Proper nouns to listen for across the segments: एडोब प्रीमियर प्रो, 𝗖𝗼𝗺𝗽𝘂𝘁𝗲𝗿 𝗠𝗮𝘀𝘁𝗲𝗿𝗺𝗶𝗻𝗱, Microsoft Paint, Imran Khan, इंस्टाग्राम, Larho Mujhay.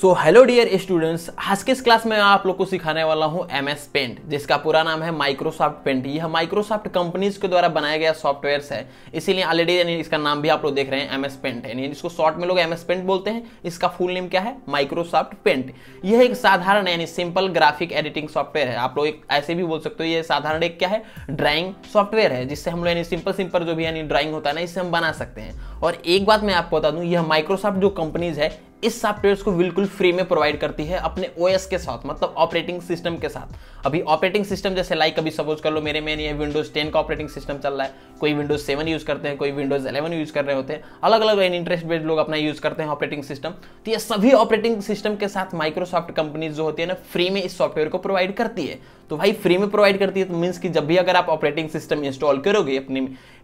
So hello dear students, आज के इस क्लास में आप लोग को सिखाने वाला हूँ MS Paint, जिसका पूरा नाम है माइक्रोसॉफ्ट पेंट। यह माइक्रोसॉफ्ट कंपनीज के द्वारा बनाया गया सॉफ्टवेयर है, इसीलिए ऑलरेडी इसका नाम भी आप लोग देख रहे हैं MS Paint है। इसको शॉर्ट में लोग MS Paint बोलते हैं। इसका फुल नेम क्या है? Microsoft paint. यह एक साधारण यानी सिंपल ग्राफिक एडिटिंग सॉफ्टवेयर है। आप लोग ऐसे भी बोल सकते हो ये साधारण एक क्या है, ड्राइंग सॉफ्टवेयर है, जिससे हम लोग यानी सिंपल जो भी यानी ड्राइंग होता है ना, इससे हम बना सकते हैं। और एक बात मैं आपको बता दूं, यह माइक्रोसॉफ्ट जो कंपनीज है इस सॉफ्टवेयर को बिल्कुल फ्री में प्रोवाइड करती है अपने OS के साथ, मतलब ऑपरेटिंग सिस्टम के साथ। अभी ऑपरेटिंग सिस्टम जैसे लाइक अभी सपोज कर लो मेरे में ये विंडोज 10 का ऑपरेटिंग सिस्टम चल रहा है, कोई विंडोज 7 यूज करते हैं, कोई विंडोज 11 यूज कर रहे होते हैं, अलग अलग इंटरेस्ट बेस्ड लोग अपना यूज करते हैं ऑपरेटिंग सिस्टम। तो ये सभी ऑपरेटिंग सिस्टम के साथ माइक्रोसॉफ्ट कंपनीज जो होती है ना, फ्री में इस सॉफ्टवेयर को प्रोवाइड करती है। तो भाई फ्री में प्रोवाइड करती है तो मीन्स कि जब भी अगर आप ऑपरेटिंग सिस्टम इंस्टॉल करोगे अपने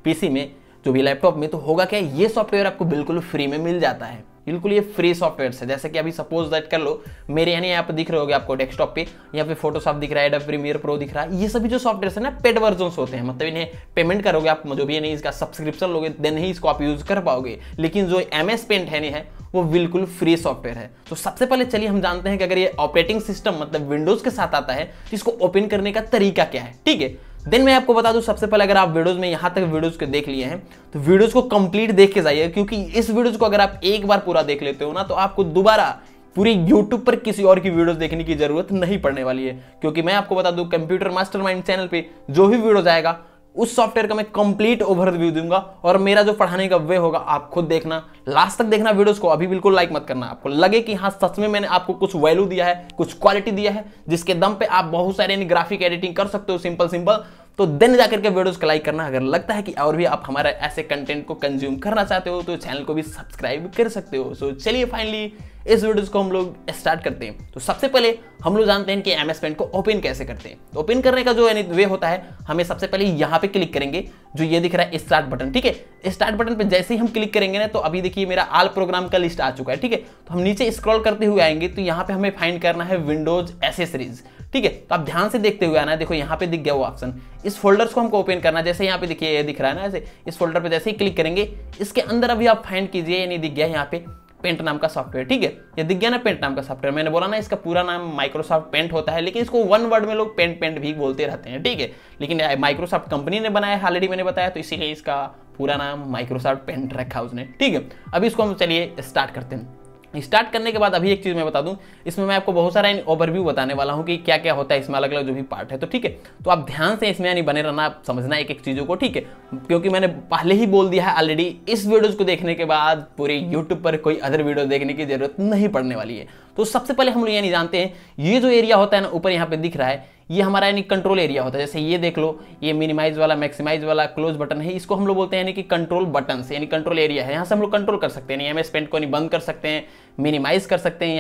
PC में, जो भी लैपटॉप में, तो होगा क्या, ये सॉफ्टवेयर आपको बिल्कुल फ्री में मिल जाता है। बिल्कुल ये फ्री सॉफ्टवेयर है। जैसे कि अभी सपोज दैट कर लो मेरे यानी यहाँ पे दिख रहे होगे आपको डेस्कटॉप पे, यहाँ पे फोटोशॉप दिख रहा है, एडोब प्रीमियर प्रो दिख रहा है। ये सभी जो सॉफ्टवेयर है ना, पेड वर्जन्स होते हैं, मतलब इन्हें पेमेंट करोगे आप, जो भी नहीं इसका सब्सक्रिप्शन लोगे देन ही इसको आप यूज कर पाओगे। लेकिन जो MS Paint है नहीं है, वो बिल्कुल फ्री सॉफ्टवेयर है। तो सबसे पहले चलिए हम जानते हैं कि अगर ये ऑपरेटिंग सिस्टम मतलब विंडोज के साथ आता है तो इसको ओपन करने का तरीका क्या है, ठीक है। देन मैं आपको बता दूं, सबसे पहले अगर आप वीडियोस में यहाँ तक वीडियोस को देख लिए हैं तो वीडियोस को कंप्लीट देख के जाइए, क्योंकि इस वीडियोस को अगर आप एक बार पूरा देख लेते हो ना, तो आपको दोबारा पूरी YouTube पर किसी और की वीडियोस देखने की जरूरत नहीं पड़ने वाली है। क्योंकि मैं आपको बता दूं, कंप्यूटर मास्टरमाइंड चैनल पे जो भी वीडियोस आएगा उस सॉफ्टवेयर का मैं कंप्लीट ओवरव्यू दूंगा, और मेरा जो पढ़ाने का वे होगा आप खुद देखना, लास्ट तक देखना वीडियोस को। अभी बिल्कुल लाइक मत करना, आपको लगे कि हाँ सच में मैंने आपको कुछ वैल्यू दिया है, कुछ क्वालिटी दिया है, जिसके दम पे आप बहुत सारे ग्राफिक एडिटिंग कर सकते हो सिंपल, तो देन जाकर के वीडियोस को लाइक करना। अगर लगता है कि और भी आप हमारा ऐसे कंटेंट को कंज्यूम करना चाहते हो तो चैनल को भी सब्सक्राइब कर सकते हो। सो चलिए फाइनली इस वीडियोस को हम लोग स्टार्ट करते हैं। तो सबसे पहले हम लोग जानते हैं कि MS Paint को ओपन कैसे करते हैं। तो ओपन करने का जो यानी वे होता है, हमें सबसे पहले यहाँ पे क्लिक करेंगे, जो ये दिख रहा है स्टार्ट बटन, ठीक है। स्टार्ट बटन पे जैसे ही हम क्लिक करेंगे ना, तो अभी देखिए मेरा ऑल प्रोग्राम का लिस्ट आ चुका है, ठीक है। तो हम नीचे स्क्रॉल करते हुए आएंगे तो यहाँ पे हमें फाइंड करना है विंडोज एसेसरीज, ठीक है। तो आप ध्यान से देखते हुए आना, देखो यहाँ पे दिख गया वो ऑप्शन, इस फोल्डर्स को हमको ओपन करना है। जैसे यहाँ पे देखिए ये दिख रहा है ना, ऐसे इस फोल्डर पे जैसे ही क्लिक करेंगे, इसके अंदर अभी आप फाइंड कीजिए, यानी दिख गया यहाँ पे पेंट नाम का सॉफ्टवेयर, ठीक है। ये दिख गया ना पेंट नाम का सॉफ्टवेयर, मैंने बोला ना इसका पूरा नाम माइक्रोसॉफ्ट पेंट होता है, लेकिन इसको वन वर्ड में लोग पेंट भी बोलते रहते हैं, ठीक है। लेकिन माइक्रोसॉफ्ट कंपनी ने बनाया है, ऑलरेडी मैंने बताया, तो इसीलिए इसका पूरा नाम माइक्रोसॉफ्ट पेंट रखा उसने, ठीक है। अभी इसको हम चलिए स्टार्ट करते हैं। स्टार्ट करने के बाद अभी एक चीज मैं बता दूं, इसमें मैं आपको बहुत सारा ओवरव्यू बताने वाला हूं कि क्या क्या होता है इसमें, अलग अलग जो भी पार्ट है, तो ठीक है। तो आप ध्यान से इसमें यानी बने रहना, आप समझना एक एक चीजों को, ठीक है। क्योंकि मैंने पहले ही बोल दिया है ऑलरेडी, इस वीडियोस को देखने के बाद पूरे YouTube पर कोई अदर वीडियो देखने की जरूरत नहीं पड़ने वाली है। तो सबसे पहले हम लोग यानी जानते हैं, ये जो एरिया होता है ना ऊपर यहाँ पे दिख रहा है, ये हमारा यानी कंट्रोल एरिया होता है। जैसे ये देख लो, ये मिनिमाइज वाला, मैक्सिमाइज वाला, क्लोज बटन है, इसको हम लोग बोलते हैं यानी कि कंट्रोल बटन, यानी कंट्रोल एरिया है। यहाँ से हम लोग कंट्रोल कर सकते हैं, यानी MS Paint को नहीं बंद कर सकते हैं, मिनिमाइज कर सकते हैं,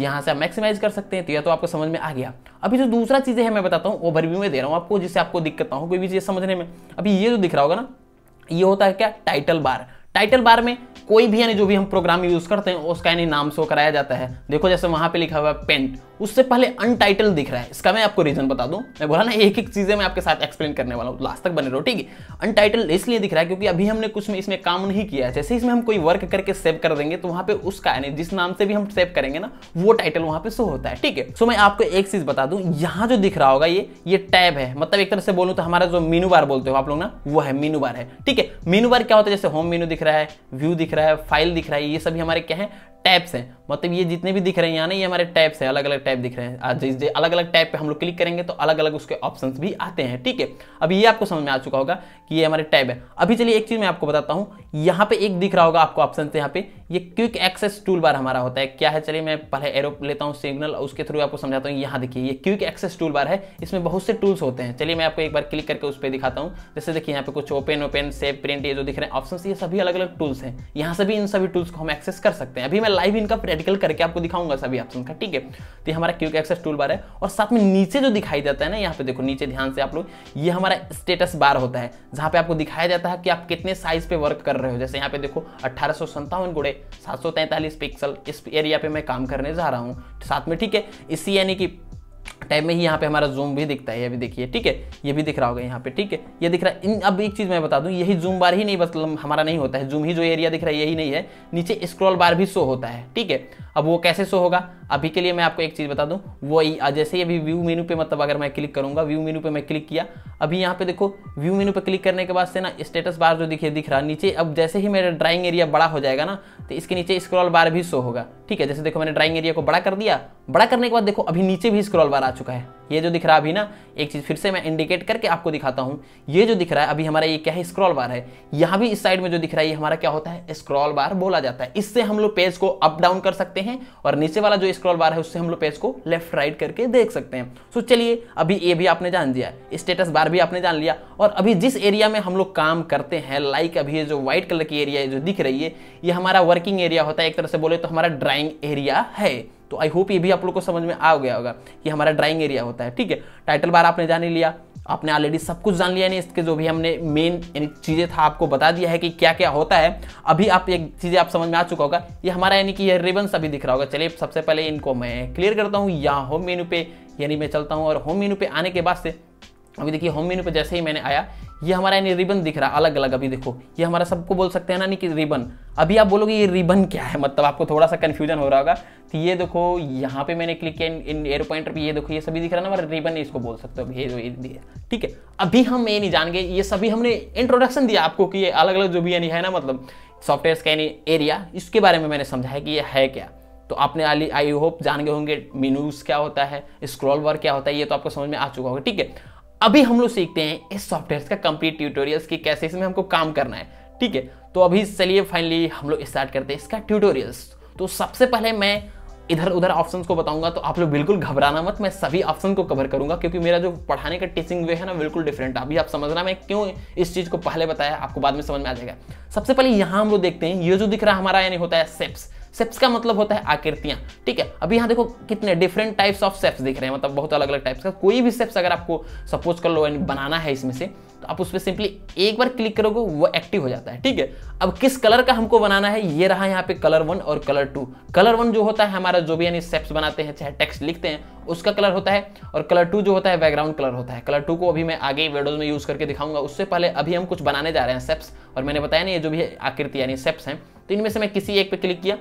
यहाँ से आप मैक्सिमाइज कर सकते हैं। तो यह तो आपको समझ में आ गया। अभी जो दूसरा चीजें है मैं बताता हूँ, ओवरव्यू में दे रहा हूँ आपको, जिससे आपको दिक्कत ना हो कोई भी चीज समझने में। अभी ये जो दिख रहा होगा ना, ये होता है क्या, टाइटल बार। टाइटल बार में कोई भी यानी जो भी हम प्रोग्राम यूज करते हैं उसका यानी नाम शो कराया जाता है। देखो जैसे वहां पे लिखा हुआ है पेंट, उससे पहले अनटाइटल दिख रहा है। इसका मैं आपको रीजन बता दूं, मैं बोला ना एक एक चीजें मैं आपके साथ एक्सप्लेन करने वाला हूं, लास्ट तक बने रहो, ठीक है। अनटाइटल इसलिए दिख रहा है क्योंकि अभी हमने कुछ में इसमें काम नहीं किया है। जैसे इसमें हम कोई वर्क करके सेव कर देंगे तो वहां पे उसका यानी जिस नाम से भी हम सेव करेंगे ना, वो टाइटल वहां पे शो होता है, ठीक है। सो मैं आपको एक चीज बता दूं, यहाँ जो दिख रहा होगा ये टैब है, मतलब एक तरह से बोलूं तो हमारा जो मेनू बार बोलते हो आप लोग ना, वो है मेनू बार है, ठीक है। मेनू बार क्या होता है, जैसे होम मेनू दिख रहा है, व्यू दिख रहा है, फाइल दिख रहा है, ये सभी हमारे क्या हैं, टैब्स हैं। मतलब ये जितने भी दिख रहे हैं यहाँ ना, ये हमारे टैब्स हैं, अलग अलग टैब दिख रहे हैं। आज अलग अलग टैब पे हम लोग क्लिक करेंगे तो अलग अलग उसके ऑप्शंस भी आते हैं, ठीक है। अब ये आपको समझ में आ चुका होगा कि ये हमारे टैब है। अभी चलिए एक चीज मैं आपको बताता हूँ, यहाँ पे एक दिख रहा होगा आपको ऑप्शन, यहाँ पे ये क्विक एक्सेस टूल बार हमारा होता है, क्या है। चलिए मैं पहले एरो लेता हूँ सिग्नल, उसके थ्रू आपको समझाता हूँ। यहाँ देखिए ये क्विक एक्सेस टूल बार है, इसमें बहुत से टूल्स होते हैं। चलिए मैं आपको एक बार क्लिक करके उस पर दिखाता हूँ। जैसे देखिए यहाँ पे कुछ ओपन, सेव, प्रिंट, ये जो दिख रहे हैं ऑप्शन, ये सभी अलग अलग टूल्स हैं। यहाँ से भी इन सभी टूल्स को हम एक्सेस कर सकते हैं। अभी मैं लाइव इनका प्रैक्टिकल करके आपको दिखाऊंगा सभी ऑप्शन का, ठीक है। तो ये हमारा क्विक एक्सेस टूल बार है। और साथ में नीचे जो दिखाई देता है ना, यहाँ पे देखो नीचे ध्यान से आप लोग, ये हमारा स्टेटस बार होता है, जहाँ पे आपको दिखाया जाता है कि आप कितने साइज पे वर्क कर रहे हो। जैसे यहाँ पे देखो 1857x743 पिक्सल, इस एरिया पे मैं काम करने जा रहा हूँ साथ में, ठीक है। इसी यानी कि टाइम में ही यहाँ पे हमारा जूम भी दिखता है, ये भी देखिए, ठीक है। ये भी दिख रहा होगा यहाँ पे, ठीक है, ये दिख रहा है। अब एक चीज मैं बता दूं, यही जूम बार ही नहीं, बस हमारा नहीं होता है जूम ही, जो एरिया दिख रहा है यही नहीं है, नीचे स्क्रॉल बार भी शो होता है, ठीक है। अब वो कैसे शो होगा, अभी के लिए मैं आपको एक चीज़ बता दूं, वो जैसे ही अभी व्यू मेनू पे मतलब अगर मैं क्लिक करूंगा, व्यू मेनू पे मैं क्लिक किया, अभी यहाँ पे देखो व्यू मेनू पे क्लिक करने के बाद से ना स्टेटस बार जो दिखे दिख रहा नीचे, अब जैसे ही मेरा ड्राइंग एरिया बड़ा हो जाएगा ना तो इसके नीचे स्क्रॉल बार भी शो होगा। ठीक है, जैसे देखो मैंने ड्राइंग एरिया को बड़ा कर दिया, बड़ा करने के बाद देखो अभी नीचे भी स्क्रॉल बार आ चुका है। ये जो दिख रहा है अभी ना, एक चीज़ फिर से मैं इंडिकेट करके आपको दिखाता हूँ, ये जो दिख रहा है अभी हमारा ये क्या है, स्क्रॉल बार है। यहाँ भी इस साइड में जो दिख रहा है ये हमारा क्या होता है, स्क्रॉल बार बोला जाता है। इससे हम लोग पेज को अप डाउन कर सकते हैं और नीचे वाला जो स्क्रॉल बार है उससे हम लोग पेज को लेफ्ट राइट करके देख सकते हैं। तो चलिए अभी ये भी आपने जान दिया, स्टेटस बार भी आपने जान लिया, और अभी जिस एरिया में हम लोग काम करते हैं लाइक अभी ये जो व्हाइट कलर की एरिया जो दिख रही है ये हमारा वर्किंग एरिया होता है, एक तरह से बोले तो हमारा ड्राइंग एरिया है। तो आई होप ये भी आप लोग को समझ में आ गया होगा कि हमारा ड्राइंग एरिया होता है। ठीक है, टाइटल बार आपने जान ही लिया, आपने ऑलरेडी सब कुछ जान लिया, नहीं इसके जो भी हमने मेन चीज़ें था आपको बता दिया है कि क्या क्या होता है। अभी आप एक चीज़ें आप समझ में आ चुका होगा, ये हमारा यानी कि ये रिबन सभी दिख रहा होगा। चलिए सबसे पहले इनको मैं क्लियर करता हूँ, यहाँ होम मेनू पे यानी मैं चलता हूँ, और होम मेनू पे आने के बाद से अभी देखिए होम मेनू पे जैसे ही मैंने आया ये हमारा यानी रिबन दिख रहा अलग अलग। अभी देखो ये हमारा सबको बोल सकते हैं ना, नहीं कि रिबन। अभी आप बोलोगे ये रिबन क्या है, मतलब आपको थोड़ा सा कन्फ्यूजन हो रहा होगा। तो ये देखो यहाँ पे मैंने क्लिक किया इन एरो पॉइंटर पे, ये देखो ये सभी दिख रहा है ना, हमारा रिबन इसको बोल सकते हो, ये जो ये। ठीक है, अभी हम ये नहीं जान गए, ये सभी हमने इंट्रोडक्शन दिया आपको कि ये अलग अलग जो भी यानी है ना, मतलब सॉफ्टवेयर स्कैन एरिया, इसके बारे में मैंने समझाया कि ये है क्या। तो आपने आई होप जान गए होंगे मेनूज क्या होता है, स्क्रॉल बार क्या होता है, ये तो आपको समझ में आ चुका होगा। ठीक है, अभी हम लोग सीखते हैं इस सॉफ्टवेयर का कंप्लीट ट्यूटोरियल्स की कैसे इसमें हमको काम करना है। ठीक है, तो अभी चलिए फाइनली हम लोग स्टार्ट करते हैं इसका ट्यूटोरियल्स। तो सबसे पहले मैं इधर उधर ऑप्शंस को बताऊंगा, तो आप लोग बिल्कुल घबराना मत, मैं सभी ऑप्शन को कवर करूंगा क्योंकि मेरा जो पढ़ाने का टीचिंग वे है ना बिल्कुल डिफरेंट है। अभी आप समझना मैं क्यों इस चीज़ को पहले बताया, आपको बाद में समझ में आ जाएगा। सबसे पहले यहाँ हम लोग देखते हैं ये जो दिख रहा हमारा यानी होता है शेप्स। शेप्स का मतलब होता है आकृतियां। ठीक है, अभी यहाँ देखो कितने डिफरेंट टाइप्स ऑफ शेप्स दिख रहे हैं, मतलब बहुत अलग अलग टाइप्स का। कोई भी शेप्स अगर आपको सपोज कर लो बनाना है इसमें से, तो आप उस पर सिंपली एक बार क्लिक करोगे वो एक्टिव हो जाता है। ठीक है, अब किस कलर का हमको बनाना है, ये रहा यहाँ पे कलर 1 और कलर 2। कलर 1 जो होता है हमारा जो भी यानी शेप्स बनाते हैं चाहे टेक्स्ट लिखते हैं उसका कलर होता है, और कलर 2 जो होता है बैकग्राउंड कलर होता है। कलर 2 को अभी मैं आगे वीडियोज में यूज करके दिखाऊंगा। उससे पहले अभी हम कुछ बनाने जा रहे हैं शेप्स, और मैंने बताया ना ये जो भी आकृति यानी शेप्स हैं, तो इनमें से मैं किसी एक पे क्लिक किया।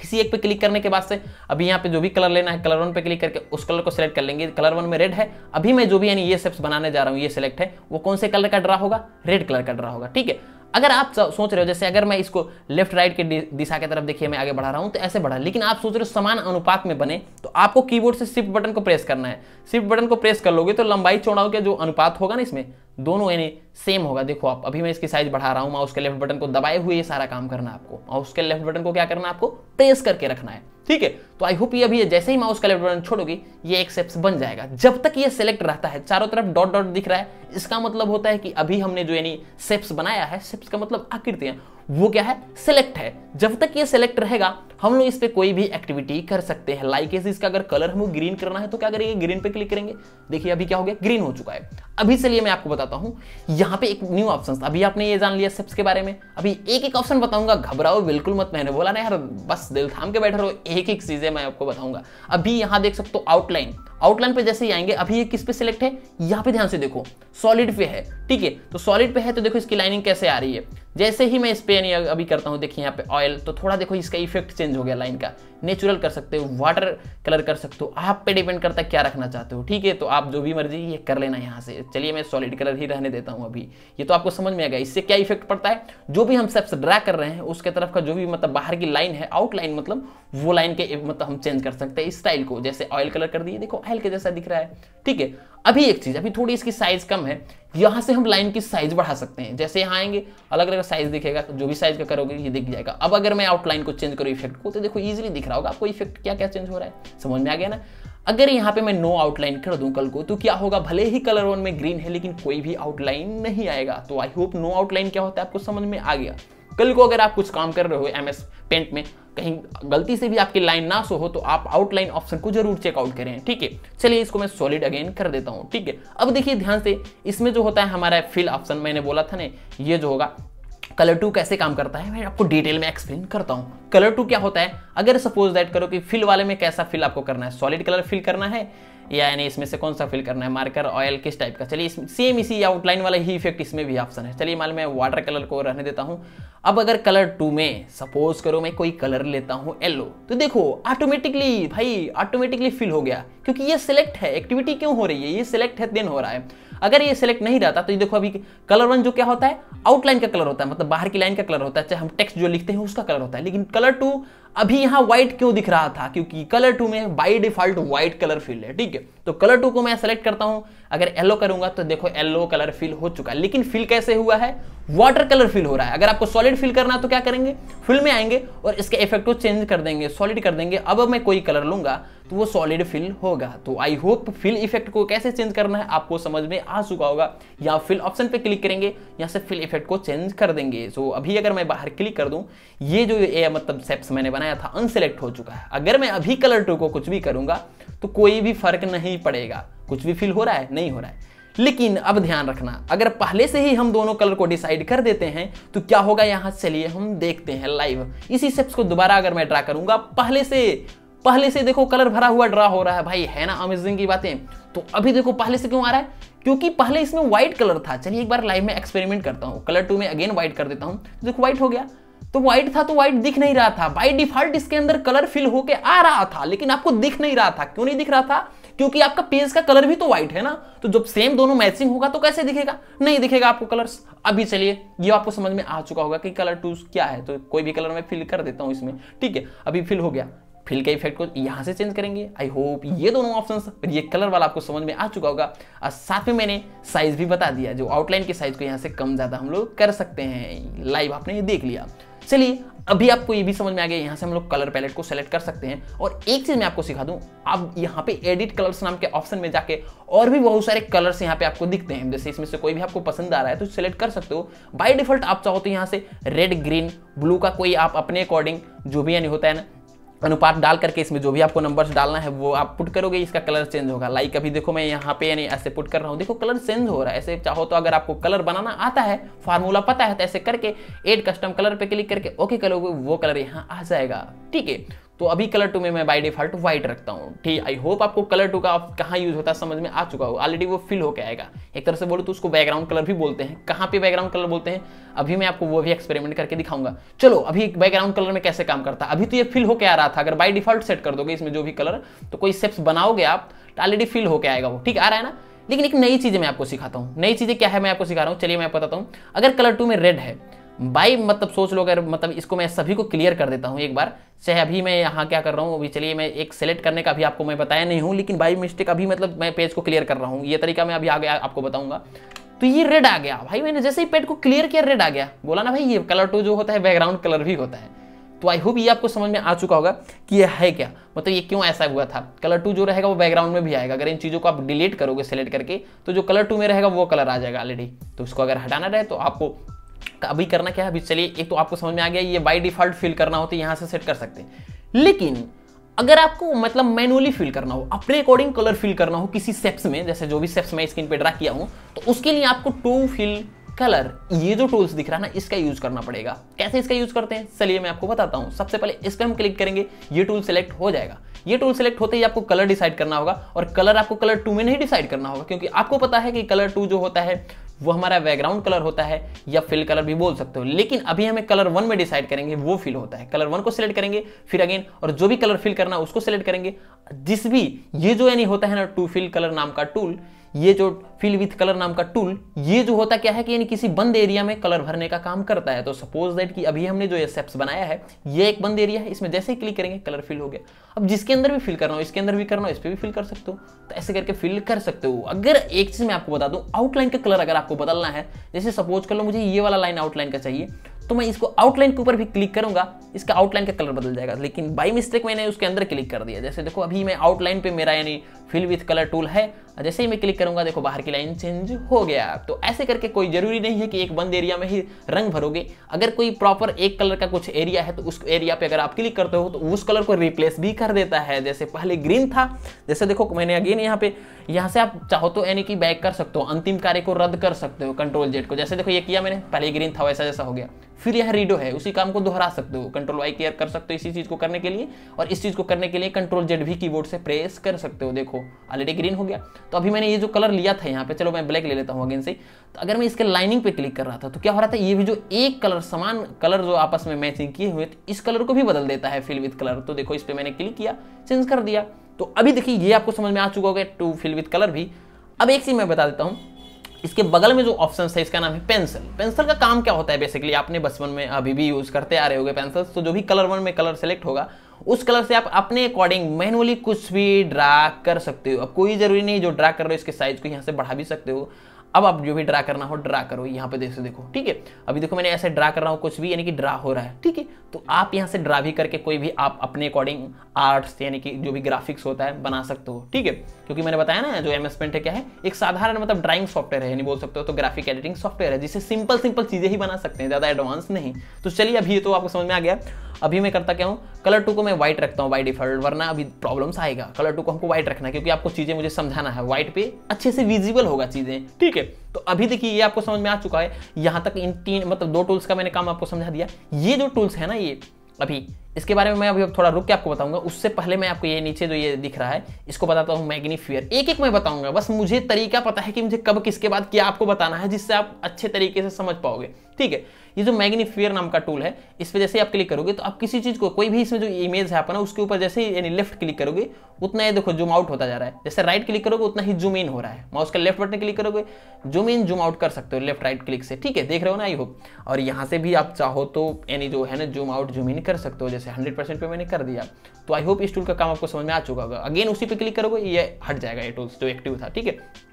किसी एक पे क्लिक करने के बाद से अभी यहाँ पे जो भी कलर लेना है कलर 1 पे क्लिक करके उस कलर को सिलेक्ट कर लेंगे। कलर 1 में रेड है, अभी मैं जो भी यानी ये शेप्स बनाने जा रहा हूँ ये सिलेक्ट है, वो कौन से कलर का ड्रा होगा, रेड कलर का ड्रा होगा। ठीक है, अगर आप सोच रहे हो जैसे अगर मैं इसको लेफ्ट राइट के दिशा की तरफ देखिए मैं आगे बढ़ा रहा हूं तो ऐसे बढ़ा, लेकिन आप सोच रहे हो समान अनुपात में बने, तो आपको कीबोर्ड से शिफ्ट बटन को प्रेस करना है। शिफ्ट बटन को प्रेस कर लोगे तो लंबाई चौड़ाई के जो अनुपात होगा ना इसमें दोनों यानी सेम होगा। देखो आप अभी मैं इसकी साइज बढ़ा रहा हूँ, माउस के लेफ्ट बटन को दबाए हुए ये सारा काम करना आपको, माउस के लेफ्ट बटन को क्या करना है आपको प्रेस करके रखना है। ठीक है, तो आई होप ये अभी जैसे ही माउस का लेफ्ट बटन छोड़ोगे ये एक शेप्स बन जाएगा। जब तक ये सिलेक्ट रहता है चारों तरफ डॉट डॉट दिख रहा है, इसका मतलब होता है कि अभी हमने जो यानी शेप्स बनाया है, शेप्स का मतलब आकृतियां, वो क्या है सिलेक्ट है। जब तक ये सिलेक्ट रहेगा हम लोग इस पे कोई भी एक्टिविटी कर सकते हैं। लाइक इसका अगर कलर हमको ग्रीन करना है तो क्या करेंगे, ग्रीन पे क्लिक करेंगे। देखिए अभी क्या हो गया, ग्रीन हो चुका है। अभी चलिए मैं आपको बताता हूँ यहाँ पे एक न्यू ऑप्शन। अभी आपने ये जान लिया शेप्स के बारे में, अभी एक एक ऑप्शन बताऊंगा, घबराओ बिल्कुल मत, मैंने बोला ना यार बस दिल थाम के बैठे रहो, एक एक चीजें मैं आपको बताऊंगा। अभी यहाँ देख सकते हो आउटलाइन, आउटलाइन पे जैसे ही आएंगे अभी ये किस पे सिलेक्ट है, यहाँ पे ध्यान से देखो सॉलिड पे है। ठीक है, तो सॉलिड पे है तो देखो इसकी लाइनिंग कैसे आ रही है। जैसे ही मैं इस पे यानी अभी करता हूँ, देखिए यहाँ पे ऑयल, तो थोड़ा देखो इसका इफेक्ट चेंज हो गया लाइन का। नेचुरल कर सकते हो, वाटर कलर कर सकते हो, आप पे डिपेंड करता है क्या रखना चाहते हो। ठीक है, तो आप जो भी मर्जी ये कर लेना यहाँ से। चलिए मैं सॉलिड कलर ही रहने देता हूँ अभी, ये तो आपको समझ में आ गया इससे क्या इफेक्ट पड़ता है। जो भी हम शेप्स ड्रा कर रहे हैं उसके तरफ का जो भी मतलब बाहर की लाइन है, आउटलाइन मतलब वो लाइन के मतलब हम चेंज कर सकते हैं स्टाइल को। जैसे ऑयल कलर कर दिए, देखो ऑयल के जैसा दिख रहा है। ठीक है, अभी एक चीज, अभी थोड़ी इसकी साइज कम है, यहाँ से हम लाइन की साइज बढ़ा सकते हैं। जैसे यहाँ आएंगे अलग अलग साइज दिखेगा, जो भी साइज का करोगे ये दिख जाएगा। अब अगर मैं आउटलाइन को चेंज करूँ इफेक्ट को, तो देखो इजीली दिख रहा होगा आपको इफेक्ट क्या क्या चेंज हो रहा है, समझ में आ गया ना। अगर यहाँ पे मैं नो आउटलाइन कर दूं कल को, तो क्या होगा, भले ही कलर 1 में ग्रीन है लेकिन कोई भी आउटलाइन नहीं आएगा। तो आई होप नो आउटलाइन क्या होता है आपको समझ में आ गया। कल को अगर आप कुछ काम कर रहे हो MS Paint में, कहीं गलती से भी आपकी लाइन ना सो हो, तो आप आउटलाइन ऑप्शन को जरूर चेकआउट करें। ठीक है, चलिए इसको मैं सॉलिड अगेन कर देता हूँ। ठीक है, अब देखिए ध्यान से इसमें जो होता है हमारा फिल ऑप्शन, मैंने बोला था ना ये जो होगा कलर 2 कैसे काम करता है, मैं आपको डिटेल में एक्सप्लेन करता हूँ। कलर 2 क्या होता है, अगर सपोज दैट करो कि फिल वाले में कैसा फिल आपको करना है, सॉलिड कलर फिल करना है यानी इसमें से कौन सा फिल करना है, मार्कर ऑयल किस टाइप का। चलिए सेम इसी आउटलाइन वाला ही इफेक्ट इसमें भी ऑप्शन है। चलिए मान मैं वाटर कलर को रहने देता हूँ। अब अगर कलर 2 में सपोज करो मैं कोई कलर लेता हूं येलो, तो देखो ऑटोमेटिकली भाई फिल हो गया, क्योंकि ये सिलेक्ट है। एक्टिविटी क्यों हो रही है, ये सिलेक्ट है देन हो रहा है। अगर ये सिलेक्ट नहीं रहता तो ये देखो अभी कलर 1 जो क्या होता है, आउटलाइन का कलर होता है, मतलब बाहर की लाइन का कलर होता है, चाहे हम टेक्स्ट जो लिखते हैं उसका कलर होता है। लेकिन कलर 2 अभी यहाँ व्हाइट क्यों दिख रहा था, क्योंकि कलर 2 में by default white colour field है। ठीक है, तो कलर 2 को मैं सेलेक्ट करता हूं, अगर येलो करूंगा तो देखो येलो कलर फील हो चुका है। लेकिन फील कैसे हुआ है, वाटर कलर फील हो रहा है। अगर आपको सॉलिड फील करना है तो क्या करेंगे, फील में आएंगे और इसके इफेक्ट को चेंज कर देंगे, सॉलिड कर देंगे। अब मैं कोई कलर लूंगा तो वो सॉलिड फील होगा। तो आई होप फील इफेक्ट को कैसे चेंज करना है आपको समझ में आ चुका होगा। यहाँ फिल ऑप्शन पे क्लिक करेंगे, यहाँ से फिल इफेक्ट को चेंज कर देंगे। सो अभी अगर मैं बाहर क्लिक कर दूं, ये जो मतलब शेप्स मैंने बनाया था अनसेलेक्ट हो चुका है। अगर मैं अभी कलर 2 को कुछ भी करूंगा तो कोई भी फर्क नहीं पड़ेगा, कुछ भी फील हो रहा है नहीं हो रहा है। लेकिन अब ध्यान रखना, अगर पहले से ही हम दोनों कलर को डिसाइड कर देते हैं तो क्या होगा, यहाँ चलिए हम देखते हैं लाइव। इसी शेप्स को दोबारा अगर मैं ड्रा करूंगा, पहले से देखो कलर भरा हुआ ड्रा हो रहा है भाई, है ना अमेजिंग की बातें। तो अभी देखो पहले से क्यों आ रहा है, क्योंकि पहले इसमें व्हाइट कलर था। चलिए एक बार लाइव में एक्सपेरिमेंट करता हूँ, कलर 2 में अगेन व्हाइट कर देता हूँ, देखो व्हाइट हो गया। तो व्हाइट था तो व्हाइट दिख नहीं रहा था, बाय डिफॉल्ट इसके अंदर कलर फिल होके आ रहा था, लेकिन आपको दिख नहीं रहा था। क्यों नहीं दिख रहा था, क्योंकि आपका पेज का कलर भी तो व्हाइट है ना। तो जब सेम दोनों मैचिंग होगा तो कैसे दिखेगा, नहीं दिखेगा आपको कलर्स। अभी चलिए ये आपको समझ में आ चुका होगा कि कलर 2 क्या है। तो कोई भी कलर मैं फिल कर देता हूं इसमें, ठीक है। अभी फिल हो गया, फिल के इफेक्ट को यहाँ से चेंज करेंगे। आई होप ये दोनों ऑप्शंस और ये कलर वाला आपको समझ में आ चुका होगा। और साथ में मैंने साइज भी बता दिया, जो आउटलाइन के साइज को यहाँ से कम ज़्यादा हम लोग कर सकते हैं। लाइव आपने ये देख लिया। चलिए अभी आपको ये भी समझ में आ गया, यहाँ से हम लोग कलर पैलेट को सेलेक्ट कर सकते हैं। और एक चीज़ मैं आपको सिखा दूँ, आप यहाँ पे एडिट कलर्स नाम के ऑप्शन में जाके और भी बहुत सारे कलर्स यहाँ पे आपको दिखते हैं, जैसे इसमें से कोई भी आपको पसंद आ रहा है तो सेलेक्ट कर सकते हो। बाय डिफॉल्ट आप चाहो तो यहाँ से रेड, ग्रीन, ब्लू का कोई आप अपने अकॉर्डिंग जो भी यानी होता है ना अनुपात डाल करके इसमें जो भी आपको नंबर्स डालना है वो आप पुट करोगे, इसका कलर चेंज होगा। लाइक अभी देखो मैं यहाँ पे यानी ऐसे पुट कर रहा हूँ, देखो कलर चेंज हो रहा है। ऐसे चाहो तो अगर आपको कलर बनाना आता है, फार्मूला पता है, तो ऐसे करके एड कस्टम कलर पे क्लिक करके ओके करोगे, वो कलर यहाँ आ जाएगा। ठीक है, तो अभी कलर 2 में मैं बाय डिफॉल्ट व्हाइट रखता हूँ। ठीक, आई होप आपको कलर 2 का कहाँ यूज होता है समझ में आ चुका होगा। ऑलरेडी वो फिल होकर आएगा, एक तरह से बोलो तो उसको बैकग्राउंड कलर भी बोलते हैं। कहाँ पे बैकग्राउंड कलर बोलते हैं अभी मैं आपको वो भी एक्सपेरिमेंट करके दिखाऊंगा। चलो अभी बैकग्राउंड कलर में कैसे काम करता है, अभी तो ये फिल होकर आ रहा था। अगर बाय डिफॉल्ट सेट कर दोगे इसमें जो भी कलर, तो कोई शेप्स बनाओगे आप तो ऑलरेडी फिल होकर आएगा वो, ठीक आ रहा है ना। लेकिन एक नई चीज़ें मैं आपको सिखाता हूँ, नई चीज़ें क्या है मैं आपको सिखा रहा हूँ। चलिए मैं बताता हूँ, अगर कलर 2 में रेड है बाई मतलब सोच लो, अगर मतलब इसको मैं सभी को क्लियर कर देता हूँ एक बार, चाहे अभी मैं यहाँ क्या कर रहा हूँ। अभी चलिए मैं एक सेलेक्ट करने का अभी आपको मैं बताया नहीं हूँ, लेकिन बाई मिस्टेक अभी मतलब मैं पेज को क्लियर कर रहा हूँ, ये तरीका मैं अभी आगे आपको बताऊँगा। तो ये रेड आ गया भाई, मैंने जैसे ही पेज को क्लियर किया रेड आ गया, बोला ना भाई ये कलर 2 जो होता है बैकग्राउंड कलर भी होता है। तो आई होप ये आपको समझ में आ चुका होगा कि ये है क्या, मतलब ये क्यों ऐसा हुआ था। कलर 2 जो रहेगा वो बैकग्राउंड में भी आएगा। अगर इन चीज़ों को आप डिलीट करोगे सेलेक्ट करके तो जो कलर 2 में रहेगा वो कलर आ जाएगा ऑलरेडी। तो उसको अगर हटाना रहे तो आपको अभी करना क्या है, अभी चलिए एक तो आपको समझ में आ गया ये बाय डिफॉल्ट फिल करना हो तो यहाँ से सेट कर सकते हैं। लेकिन अगर आपको मतलब मैनुअली फिल करना हो, अपने अकॉर्डिंग कलर फिल करना हो किसी शेप्स में, जैसे जो भी शेप्स मैं स्क्रीन पे ड्रा किया हूँ, तो उसके लिए आपको टू फिल कलर ये जो टूल्स दिख रहा है ना इसका यूज करना पड़ेगा। कैसे इसका यूज करते हैं चलिए मैं आपको बताता हूँ। सबसे पहले इस पर हम क्लिक करेंगे, ये टूल सेलेक्ट हो जाएगा। ये टूल सेलेक्ट होते ही आपको कलर डिसाइड करना होगा, और कलर आपको कलर 2 में नहीं डिसाइड करना होगा, क्योंकि आपको पता है कि कलर 2 जो होता है वो हमारा बैकग्राउंड कलर होता है या फिल कलर भी बोल सकते हो। लेकिन अभी हमें कलर 1 में डिसाइड करेंगे वो फिल होता है। कलर 1 को सिलेक्ट करेंगे फिर अगेन, और जो भी कलर फिल करना है उसको सिलेक्ट करेंगे। जिस भी ये जो यानी होता है ना टू फिल कलर नाम का टूल, ये जो फिल विथ कलर नाम का टूल, ये जो होता क्या है कि यानी किसी बंद एरिया में कलर भरने का काम करता है। तो सपोज दैट कि अभी हमने जो ये शेप्स बनाया है ये एक बंद एरिया है, इसमें जैसे ही क्लिक करेंगे कलर फिल हो गया। अब जिसके अंदर भी फिल करना हो, इसके अंदर भी करना हो, इस पर भी फिल कर सकते हो, तो ऐसे करके फिल कर सकते हो। अगर एक चीज़ मैं आपको बता दूँ, आउटलाइन का कलर अगर आपको बदलना है, जैसे सपोज कर लो मुझे ये वाला लाइन आउटलाइन का चाहिए, तो मैं इसको आउटलाइन के ऊपर भी क्लिक करूंगा, इसका आउटलाइन का कलर बदल जाएगा। लेकिन बाय मिस्टेक मैंने उसके अंदर क्लिक कर दिया। जैसे देखो अभी मैं आउटलाइन पे मेरा यानी फिल विथ कलर टूल है, जैसे ही मैं क्लिक करूंगा देखो बाहर की लाइन चेंज हो गया। तो ऐसे करके कोई जरूरी नहीं है कि एक बंद एरिया में ही रंग भरोगे। अगर कोई प्रॉपर एक कलर का कुछ एरिया है तो उस एरिया पे अगर आप क्लिक करते हो तो उस कलर को रिप्लेस भी कर देता है। जैसे पहले ग्रीन था, जैसे देखो मैंने अगेन यहाँ पे यहाँ से आप चाहो तो यानी कि बैक कर सकते हो, अंतिम कार्य को रद्द कर सकते हो कंट्रोल जेड को। जैसे देखो ये किया मैंने, पहले ग्रीन था वैसा जैसा हो गया। फिर यह रीडो है, उसी काम को दोहरा सकते हो, कंट्रोल वाई क्लियर कर सकते हो इसी चीज को करने के लिए, और इस चीज को करने के लिए कंट्रोल जेड भी कीबोर्ड से प्रेस कर सकते हो। देखो ऑलरेडी ग्रीन हो गया। तो अभी मैंने ये जो कलर लिया था यहाँ पे, चलो मैं ब्लैक ले लेता हूँ अगेन से, तो अगर मैं इसके लाइनिंग पे क्लिक कर रहा था तो क्या हो रहा था, ये भी जो एक कलर समान कलर जो आपस में मैचिंग किए हुए थे इस कलर को भी बदल देता है फिल विद कलर। तो देखो इस पर मैंने क्लिक किया, चेंज कर दिया। तो अभी देखिए ये आपको समझ में आ चुका होगा टू फिल विद कलर भी। अब एक चीज मैं बता देता हूँ, इसके बगल में जो ऑप्शन है इसका नाम है पेंसिल। पेंसिल का काम क्या होता है, बेसिकली आपने बचपन में अभी भी यूज करते आ रहे होंगे पेंसिल। तो जो भी कलर वन में कलर सेलेक्ट होगा उस कलर से आप अपने अकॉर्डिंग मैनुअली कुछ भी ड्रा कर सकते हो। अब कोई जरूरी नहीं जो ड्रा कर रहे हो इसके साइज को यहाँ से बढ़ा भी सकते हो। अब आप जो भी ड्रा करना हो ड्रा करो, यहाँ पे जैसे देखो, ठीक है अभी देखो मैंने ऐसे ड्रा कर रहा हूँ, कुछ भी यानी कि ड्रा हो रहा है, ठीक है। तो आप यहाँ से ड्रा भी करके कोई भी आप अपने अकॉर्डिंग आर्ट्स यानी कि जो भी ग्राफिक्स होता है बना सकते हो, ठीक है। क्योंकि मैंने बताया ना जो एमएस पेंट है क्या है, एक साधारण मतलब ड्राइंग सॉफ्टवेयर है, यानी बोल सकते हो तो ग्राफिक एडिटिंग सॉफ्टवेयर है जिससे सिंपल सिंपल चीजें ही बना सकते हैं, ज्यादा एडवांस नहीं। तो चलिए अभी तो आपको समझ में आ गया। अभी मैं करता क्या हूँ, कलर टू को मैं व्हाइट रखता हूँ बाय डिफॉल्ट, वरना अभी प्रॉब्लम्स आएगा। कलर टू को हमको व्हाइट रखना है क्योंकि आपको चीजें मुझे समझाना है, व्हाइट पे अच्छे से विजिबल होगा चीजें, ठीक है। तो अभी देखिए ये आपको समझ में आ चुका है। यहाँ तक इन तीन मतलब दो टूल्स का मैंने काम आपको समझा दिया। ये जो टूल्स है ना ये अभी इसके बारे में मैं अभी थोड़ा रुक के आपको बताऊंगा। उससे पहले मैं आपको ये नीचे जो ये दिख रहा है इसको बताता हूँ, मैग्नीफायर। एक एक मैं बताऊंगा, बस मुझे तरीका पता है कि मुझे कब किसके बाद क्या आपको बताना है जिससे आप अच्छे तरीके से समझ पाओगे, ठीक है। ये जो मैग्नीफायर नाम का टूल है इस पर जैसे आप क्लिक करोगे तो आप किसी चीज को कोई भी इसमें जो इमेज है अपना उसके ऊपर जैसे यानी लेफ्ट क्लिक करोगे उतना ये देखो जूम आउट होता जा रहा है, जैसे राइट क्लिक करोगे उतना ही जूम इन हो रहा है। माउस का लेफ्ट बटन क्लिक करोगे जूम इन जूम आउट कर सकते हो लेफ्ट राइट क्लिक से, ठीक है देख रहे हो ना, आई होप। और यहाँ से भी आप चाहो तो यानी जो है ना जूम आउट जूम इन कर सकते हो, जैसे 100% पे मैंने कर दिया। तो आई होप इस टूल का काम आपको समझ में आ चुका होगा। अगेन उसी पे क्लिक करोगे ये हट जाएगा, ये टूल्स जो एक्टिव था, ठीक है।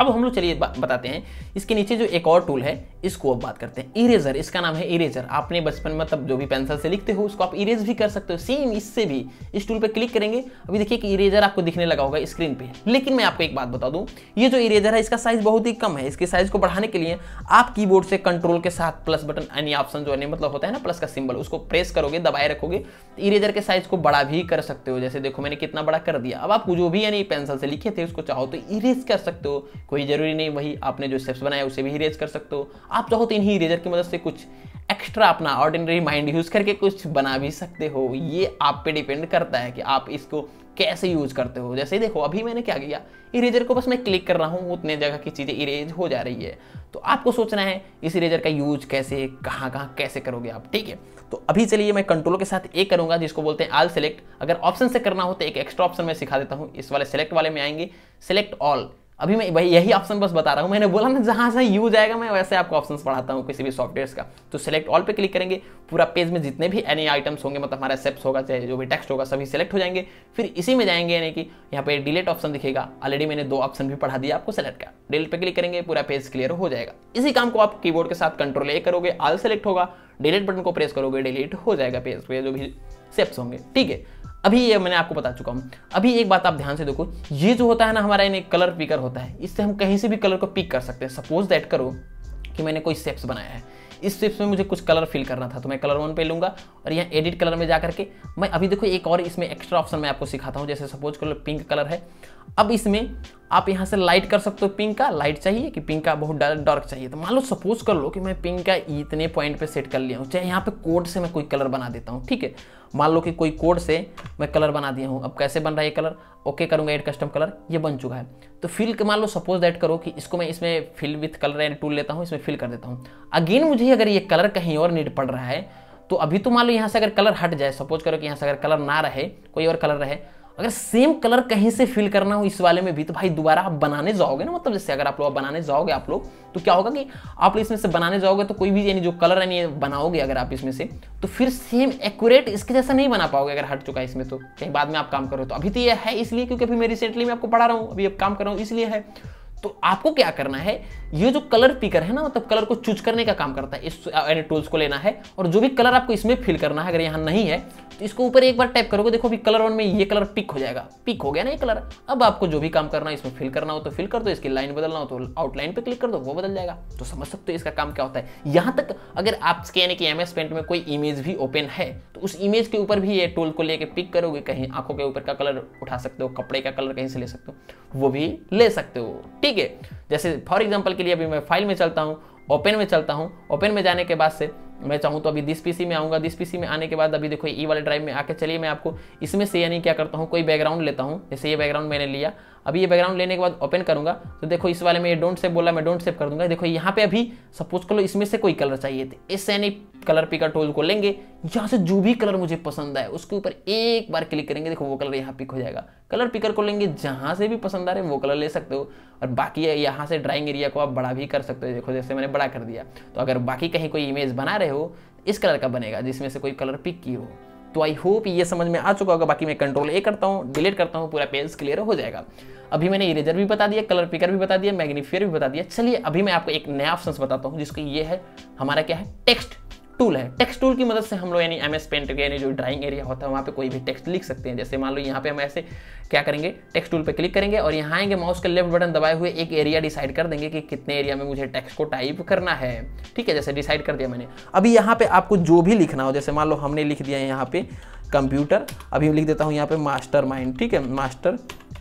अब हम लोग चलिए बताते हैं इसके नीचे जो एक और टूल है इसको अब बात करते हैं, इरेजर। इसका नाम है इरेजर। आपने बचपन में तब जो भी पेंसिल से लिखते हो उसको आप इरेज भी कर सकते हो, सेम इससे भी। इस टूल पे क्लिक करेंगे, अभी देखिए कि इरेजर आपको दिखने लगा होगा स्क्रीन पे। लेकिन मैं आपको एक बात बता दूं, ये जो इरेजर है इसका साइज बहुत ही कम है। इसके साइज को बढ़ाने के लिए आप कीबोर्ड से कंट्रोल के साथ प्लस बटन यानी ऑप्शन जो है मतलब होता है ना प्लस का सिंबल, उसको प्रेस करोगे दबाए रखोगे तो इरेजर के साइज को बड़ा भी कर सकते हो। जैसे देखो मैंने कितना बड़ा कर दिया। अब आप जो भी यानी पेंसिल से लिखे थे उसको चाहो तो इरेज कर सकते हो, कोई जरूरी नहीं वही आपने जो स्टेप्स बनाया उसे भी इरेज कर सकते हो। आप चाहो तो इन्हीं इरेजर की मदद से कुछ एक्स्ट्रा अपना ऑर्डिनरी माइंड यूज करके कुछ बना भी सकते हो। ये आप पे डिपेंड करता है कि आप इसको कैसे यूज करते हो। जैसे देखो अभी मैंने क्या किया, इरेजर को बस मैं क्लिक कर रहा हूँ, उतने जगह की चीजें इरेज हो जा रही है। तो आपको सोचना है इस इरेजर का यूज कैसे कहाँ कैसे करोगे आप, ठीक है। तो अभी चलिए मैं कंट्रोल के साथ एक करूंगा जिसको बोलते हैं ऑल सेलेक्ट। अगर ऑप्शन से करना हो तो एक एक्स्ट्रा ऑप्शन मैं सिखा देता हूँ, इस वाले सेलेक्ट वाले में आएंगे सेलेक्ट ऑल। अभी मैं भाई यही ऑप्शन बस बता रहा हूँ, मैंने बोला ना जहाँ से यूज आएगा मैं वैसे आपको ऑप्शंस पढ़ाता हूँ किसी भी सॉफ्टवेयर का। तो सेलेक्ट ऑल पे क्लिक करेंगे, पूरा पेज में जितने भी एनी आइटम्स होंगे मतलब हमारा स्टेप्स होगा चाहे जो भी टेक्स्ट होगा सभी सेलेक्ट हो जाएंगे। फिर इसी में जाएंगे यानी कि यहाँ पे डिलीट ऑप्शन दिखेगा। ऑलरेडी मैंने दो ऑप्शन भी पढ़ा दिया आपको सेलेक्ट का, डिलीट पे क्लिक करेंगे पूरा पेज क्लियर हो जाएगा। इसी काम को आप कीबोर्ड के साथ कंट्रोल ए करोगे, ऑल सेलेक्ट होगा, डिलीट बटन को प्रेस करोगे डिलीट हो जाएगा पेज पे जो भी स्टेप्स होंगे, ठीक है। अभी ये मैंने आपको बता चुका हूँ। अभी एक बात आप ध्यान से देखो, ये जो होता है ना हमारा यानी कलर पिकर होता है, इससे हम कहीं से भी कलर को पिक कर सकते हैं। सपोज दैट करो कि मैंने कोई शेप्स बनाया है, इस शेप्स में मुझे कुछ कलर फिल करना था तो मैं कलर वन पे लूंगा और यहाँ एडिट कलर में जा करके मैं अभी देखो एक और इसमें एक्स्ट्रा ऑप्शन मैं आपको सिखाता हूँ। जैसे सपोज कलर पिंक कलर है, अब इसमें आप यहाँ से लाइट कर सकते हो, पिंक का लाइट चाहिए कि पिंक का बहुत डार्क चाहिए। तो मान लो सपोज कर लो कि मैं पिंक का इतने पॉइंट पे सेट कर लिया हूँ, चाहे यहाँ पे कोड से मैं कोई कलर बना देता हूँ, ठीक है। मान लो कि कोई कोड से मैं कलर बना दिया हूँ। अब कैसे बन रहा है ये कलर, ओके करूँगा एड कस्टम कलर, ये बन चुका है। तो फिल मान लो सपोज दैट करो कि इसको मैं इसमें फिल विथ कलर टूल लेता हूँ, इसमें फिल कर देता हूँ। अगेन मुझे अगर ये कलर कहीं और नीड पड़ रहा है तो अभी तो मान लो यहाँ से अगर कलर हट जाए, सपोज करो कि यहाँ से अगर कलर ना रहे कोई और कलर रहे, अगर सेम कलर कहीं से फिल करना हो इस वाले में भी तो भाई दोबारा आप बनाने जाओगे ना, मतलब जैसे अगर आप लोग बनाने जाओगे आप लोग तो क्या होगा कि आप इसमें से बनाने जाओगे तो कोई भी यानी जो कलर यानी बनाओगे अगर आप इसमें से तो फिर सेम एक्यूरेट इसके जैसा नहीं बना पाओगे अगर हट चुका है इसमें तो कहीं बाद में आप काम करो। तो अभी तो ये है इसलिए क्योंकि अभी मैं रिसेंटली मैं आपको पढ़ा रहा हूँ, अभी आप काम कर रहा हूँ इसलिए है। तो आपको क्या करना है, ये जो कलर पिकर है ना, मतलब कलर को चूज करने का काम करता है। इस एडिट टूल्स को लेना है और जो भी कलर आपको इसमें फिल करना है, अगर यहाँ नहीं है तो इसको ऊपर एक बार टैप करोगे, देखो अभी कलर वन में ये कलर पिक हो जाएगा। पिक हो गया ना ये कलर। अब आपको जो भी काम करना है, इसमें फिल करना हो तो फिल कर दो, इसकी लाइन बदलना हो तो आउटलाइन पर क्लिक कर दो, वो बदल जाएगा। तो समझ सकते हो इसका काम क्या होता है। यहाँ तक अगर आपके यानी कि MS पेंट में कोई इमेज भी ओपन है तो उस इमेज के ऊपर भी ये टूल को लेके पिक करोगे, कहीं आंखों के ऊपर का कलर उठा सकते हो, कपड़े का कलर कहीं से ले सकते हो, वो भी ले सकते हो। ठीक है, जैसे फॉर एग्जाम्पल के लिए अभी मैं फाइल में चलता हूँ, ओपन में चलता हूँ, ओपन में जाने के बाद से मैं चाहूँ तो अभी दिस पीसी में आऊँगा। दिस पीसी में आने के बाद अभी देखो ई वाले ड्राइव में आके, चलिए मैं आपको इसमें से यानी क्या करता हूँ, कोई बैकग्राउंड लेता हूँ। जैसे ये बैकग्राउंड मैंने लिया, अभी ये बैकग्राउंड लेने के बाद ओपन करूँगा तो देखो इस वाले में ये डोंट सेव बोला, मैं डोंट सेव कर दूंगा। देखो यहाँ पे अभी सपोज कर लो इसमें से कोई कलर चाहिए थे, इस यानी कलर पिकर टूल को लेंगे, यहाँ से जो भी कलर मुझे पसंद आए उसके ऊपर एक बार क्लिक करेंगे, देखो वो कलर यहाँ पिक हो जाएगा। कलर पिकर को लेंगे, जहाँ से भी पसंद आ रहे वो कलर ले सकते हो। और बाकी यहाँ से ड्राइंग एरिया को आप बड़ा भी कर सकते हो। देखो जैसे मैंने बड़ा कर दिया, तो अगर बाकी कहीं कोई इमेज बना रहे हो इस कलर का बनेगा जिसमें से कोई कलर पिक की हो। तो आई होप ये समझ में आ चुका होगा। बाकी मैं कंट्रोल A करता हूँ, डिलीट करता हूँ, पूरा पेज क्लियर हो जाएगा। अभी मैंने इरेजर भी बता दिया, कलर पिकर भी बता दिया, मैग्नीफायर भी बता दिया। चलिए अभी मैं आपको एक नया ऑप्शन बताता हूँ जिसको ये है हमारा क्या है, टेक्स्ट टूल है। टेक्स्ट टूल की मदद से हम लोग यानी MS पेंट के यानी जो ड्राइंग एरिया होता है वहाँ पे कोई भी टेक्स्ट लिख सकते हैं। जैसे मान लो यहाँ पे हम ऐसे क्या करेंगे, टेक्स्ट टूल पे क्लिक करेंगे और यहाँ आएंगे, माउस के लेफ्ट बटन दबाए हुए एक एरिया डिसाइड कर देंगे कि कितने एरिया में मुझे टेक्स्ट को टाइप करना है। ठीक है, जैसे डिसाइड कर दिया मैंने। अभी यहाँ पे आपको जो भी लिखना हो, जैसे मान लो हमने लिख दिया है यहाँ पे कंप्यूटर, अभी लिख देता हूँ यहाँ पे मास्टर माइंड। ठीक है, मास्टर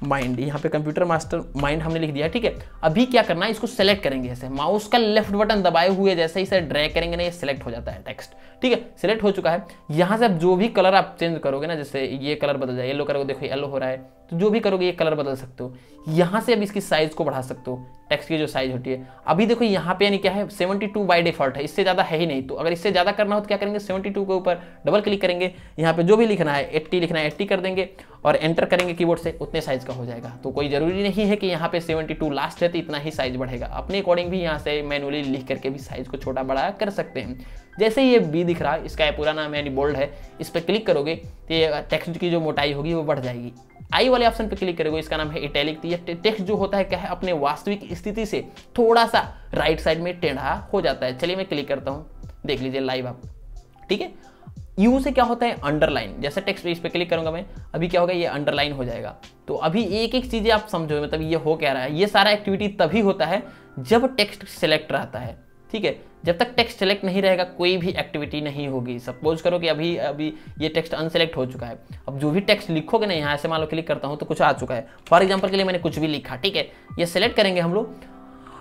माइंड, यहाँ पे कंप्यूटर मास्टर माइंड हमने लिख दिया। ठीक है, अभी क्या करना है, इसको सेलेक्ट करेंगे। जैसे माउस का लेफ्ट बटन दबाए हुए जैसे इसे ड्रैग करेंगे ना, ये सिलेक्ट हो जाता है टेक्स्ट। ठीक है, सिलेक्ट हो चुका है। यहाँ से अब जो भी कलर आप चेंज करोगे ना, जैसे ये कलर बदल जाए, येलो करोगे, देखो येलो हो रहा है, तो जो भी करोगे ये कलर बदल सकते हो। यहाँ से अब इसकी साइज को बढ़ा सकते हो, टेक्स्ट की जो साइज होती है। अभी देखो यहाँ पे यानी क्या है, 72 बाई डिफॉल्ट है, इससे ज़्यादा है ही नहीं। तो अगर इससे ज़्यादा करना हो तो क्या करेंगे, 72 के ऊपर डबल क्लिक करेंगे, यहाँ पे जो भी लिखना है 80 लिखना है 80 कर देंगे और एंटर करेंगे कीबोर्ड से, उतने साइज़ का हो जाएगा। तो कोई ज़रूरी नहीं है कि यहाँ पे 72 लास्ट है तो इतना ही साइज़ बढ़ेगा। अपने अकॉर्डिंग भी यहाँ से मैनुअली लिख करके भी साइज़ को छोटा बड़ा कर सकते हैं। जैसे ये B दिख रहा है, इसका पूरा नाम यानी बोल्ड है, इस पर क्लिक करोगे तो ये टेक्स्ट की जो मोटाई होगी वो बढ़ जाएगी। आई वाले ऑप्शन पे क्लिक करोगे, इसका नाम है इटैलिक। ये टेक्स्ट जो होता है क्या है, अपने वास्तविक स्थिति से थोड़ा सा राइट साइड में टेढ़ा हो जाता है। चलिए मैं क्लिक करता हूँ, देख लीजिए लाइव आप। ठीक है, यू से क्या होता है, अंडरलाइन। जैसे टेक्स्ट इस पे क्लिक करूंगा मैं, अभी क्या होगा, ये अंडरलाइन हो जाएगा। तो अभी एक एक चीजें आप समझो, मतलब ये हो क्या रहा है। ये सारा एक्टिविटी तभी होता है जब टेक्स्ट सेलेक्ट रहता है। ठीक है, जब तक टेक्स्ट सेलेक्ट नहीं रहेगा कोई भी एक्टिविटी नहीं होगी। सपोज करो कि अभी ये टेक्स्ट अनसेलेक्ट हो चुका है। अब जो भी टेक्स्ट लिखोगे ना, यहाँ से मान लो क्लिक करता हूँ तो कुछ आ चुका है। फॉर एग्जाम्पल के लिए मैंने कुछ भी लिखा। ठीक है, ये सेलेक्ट करेंगे हम लोग,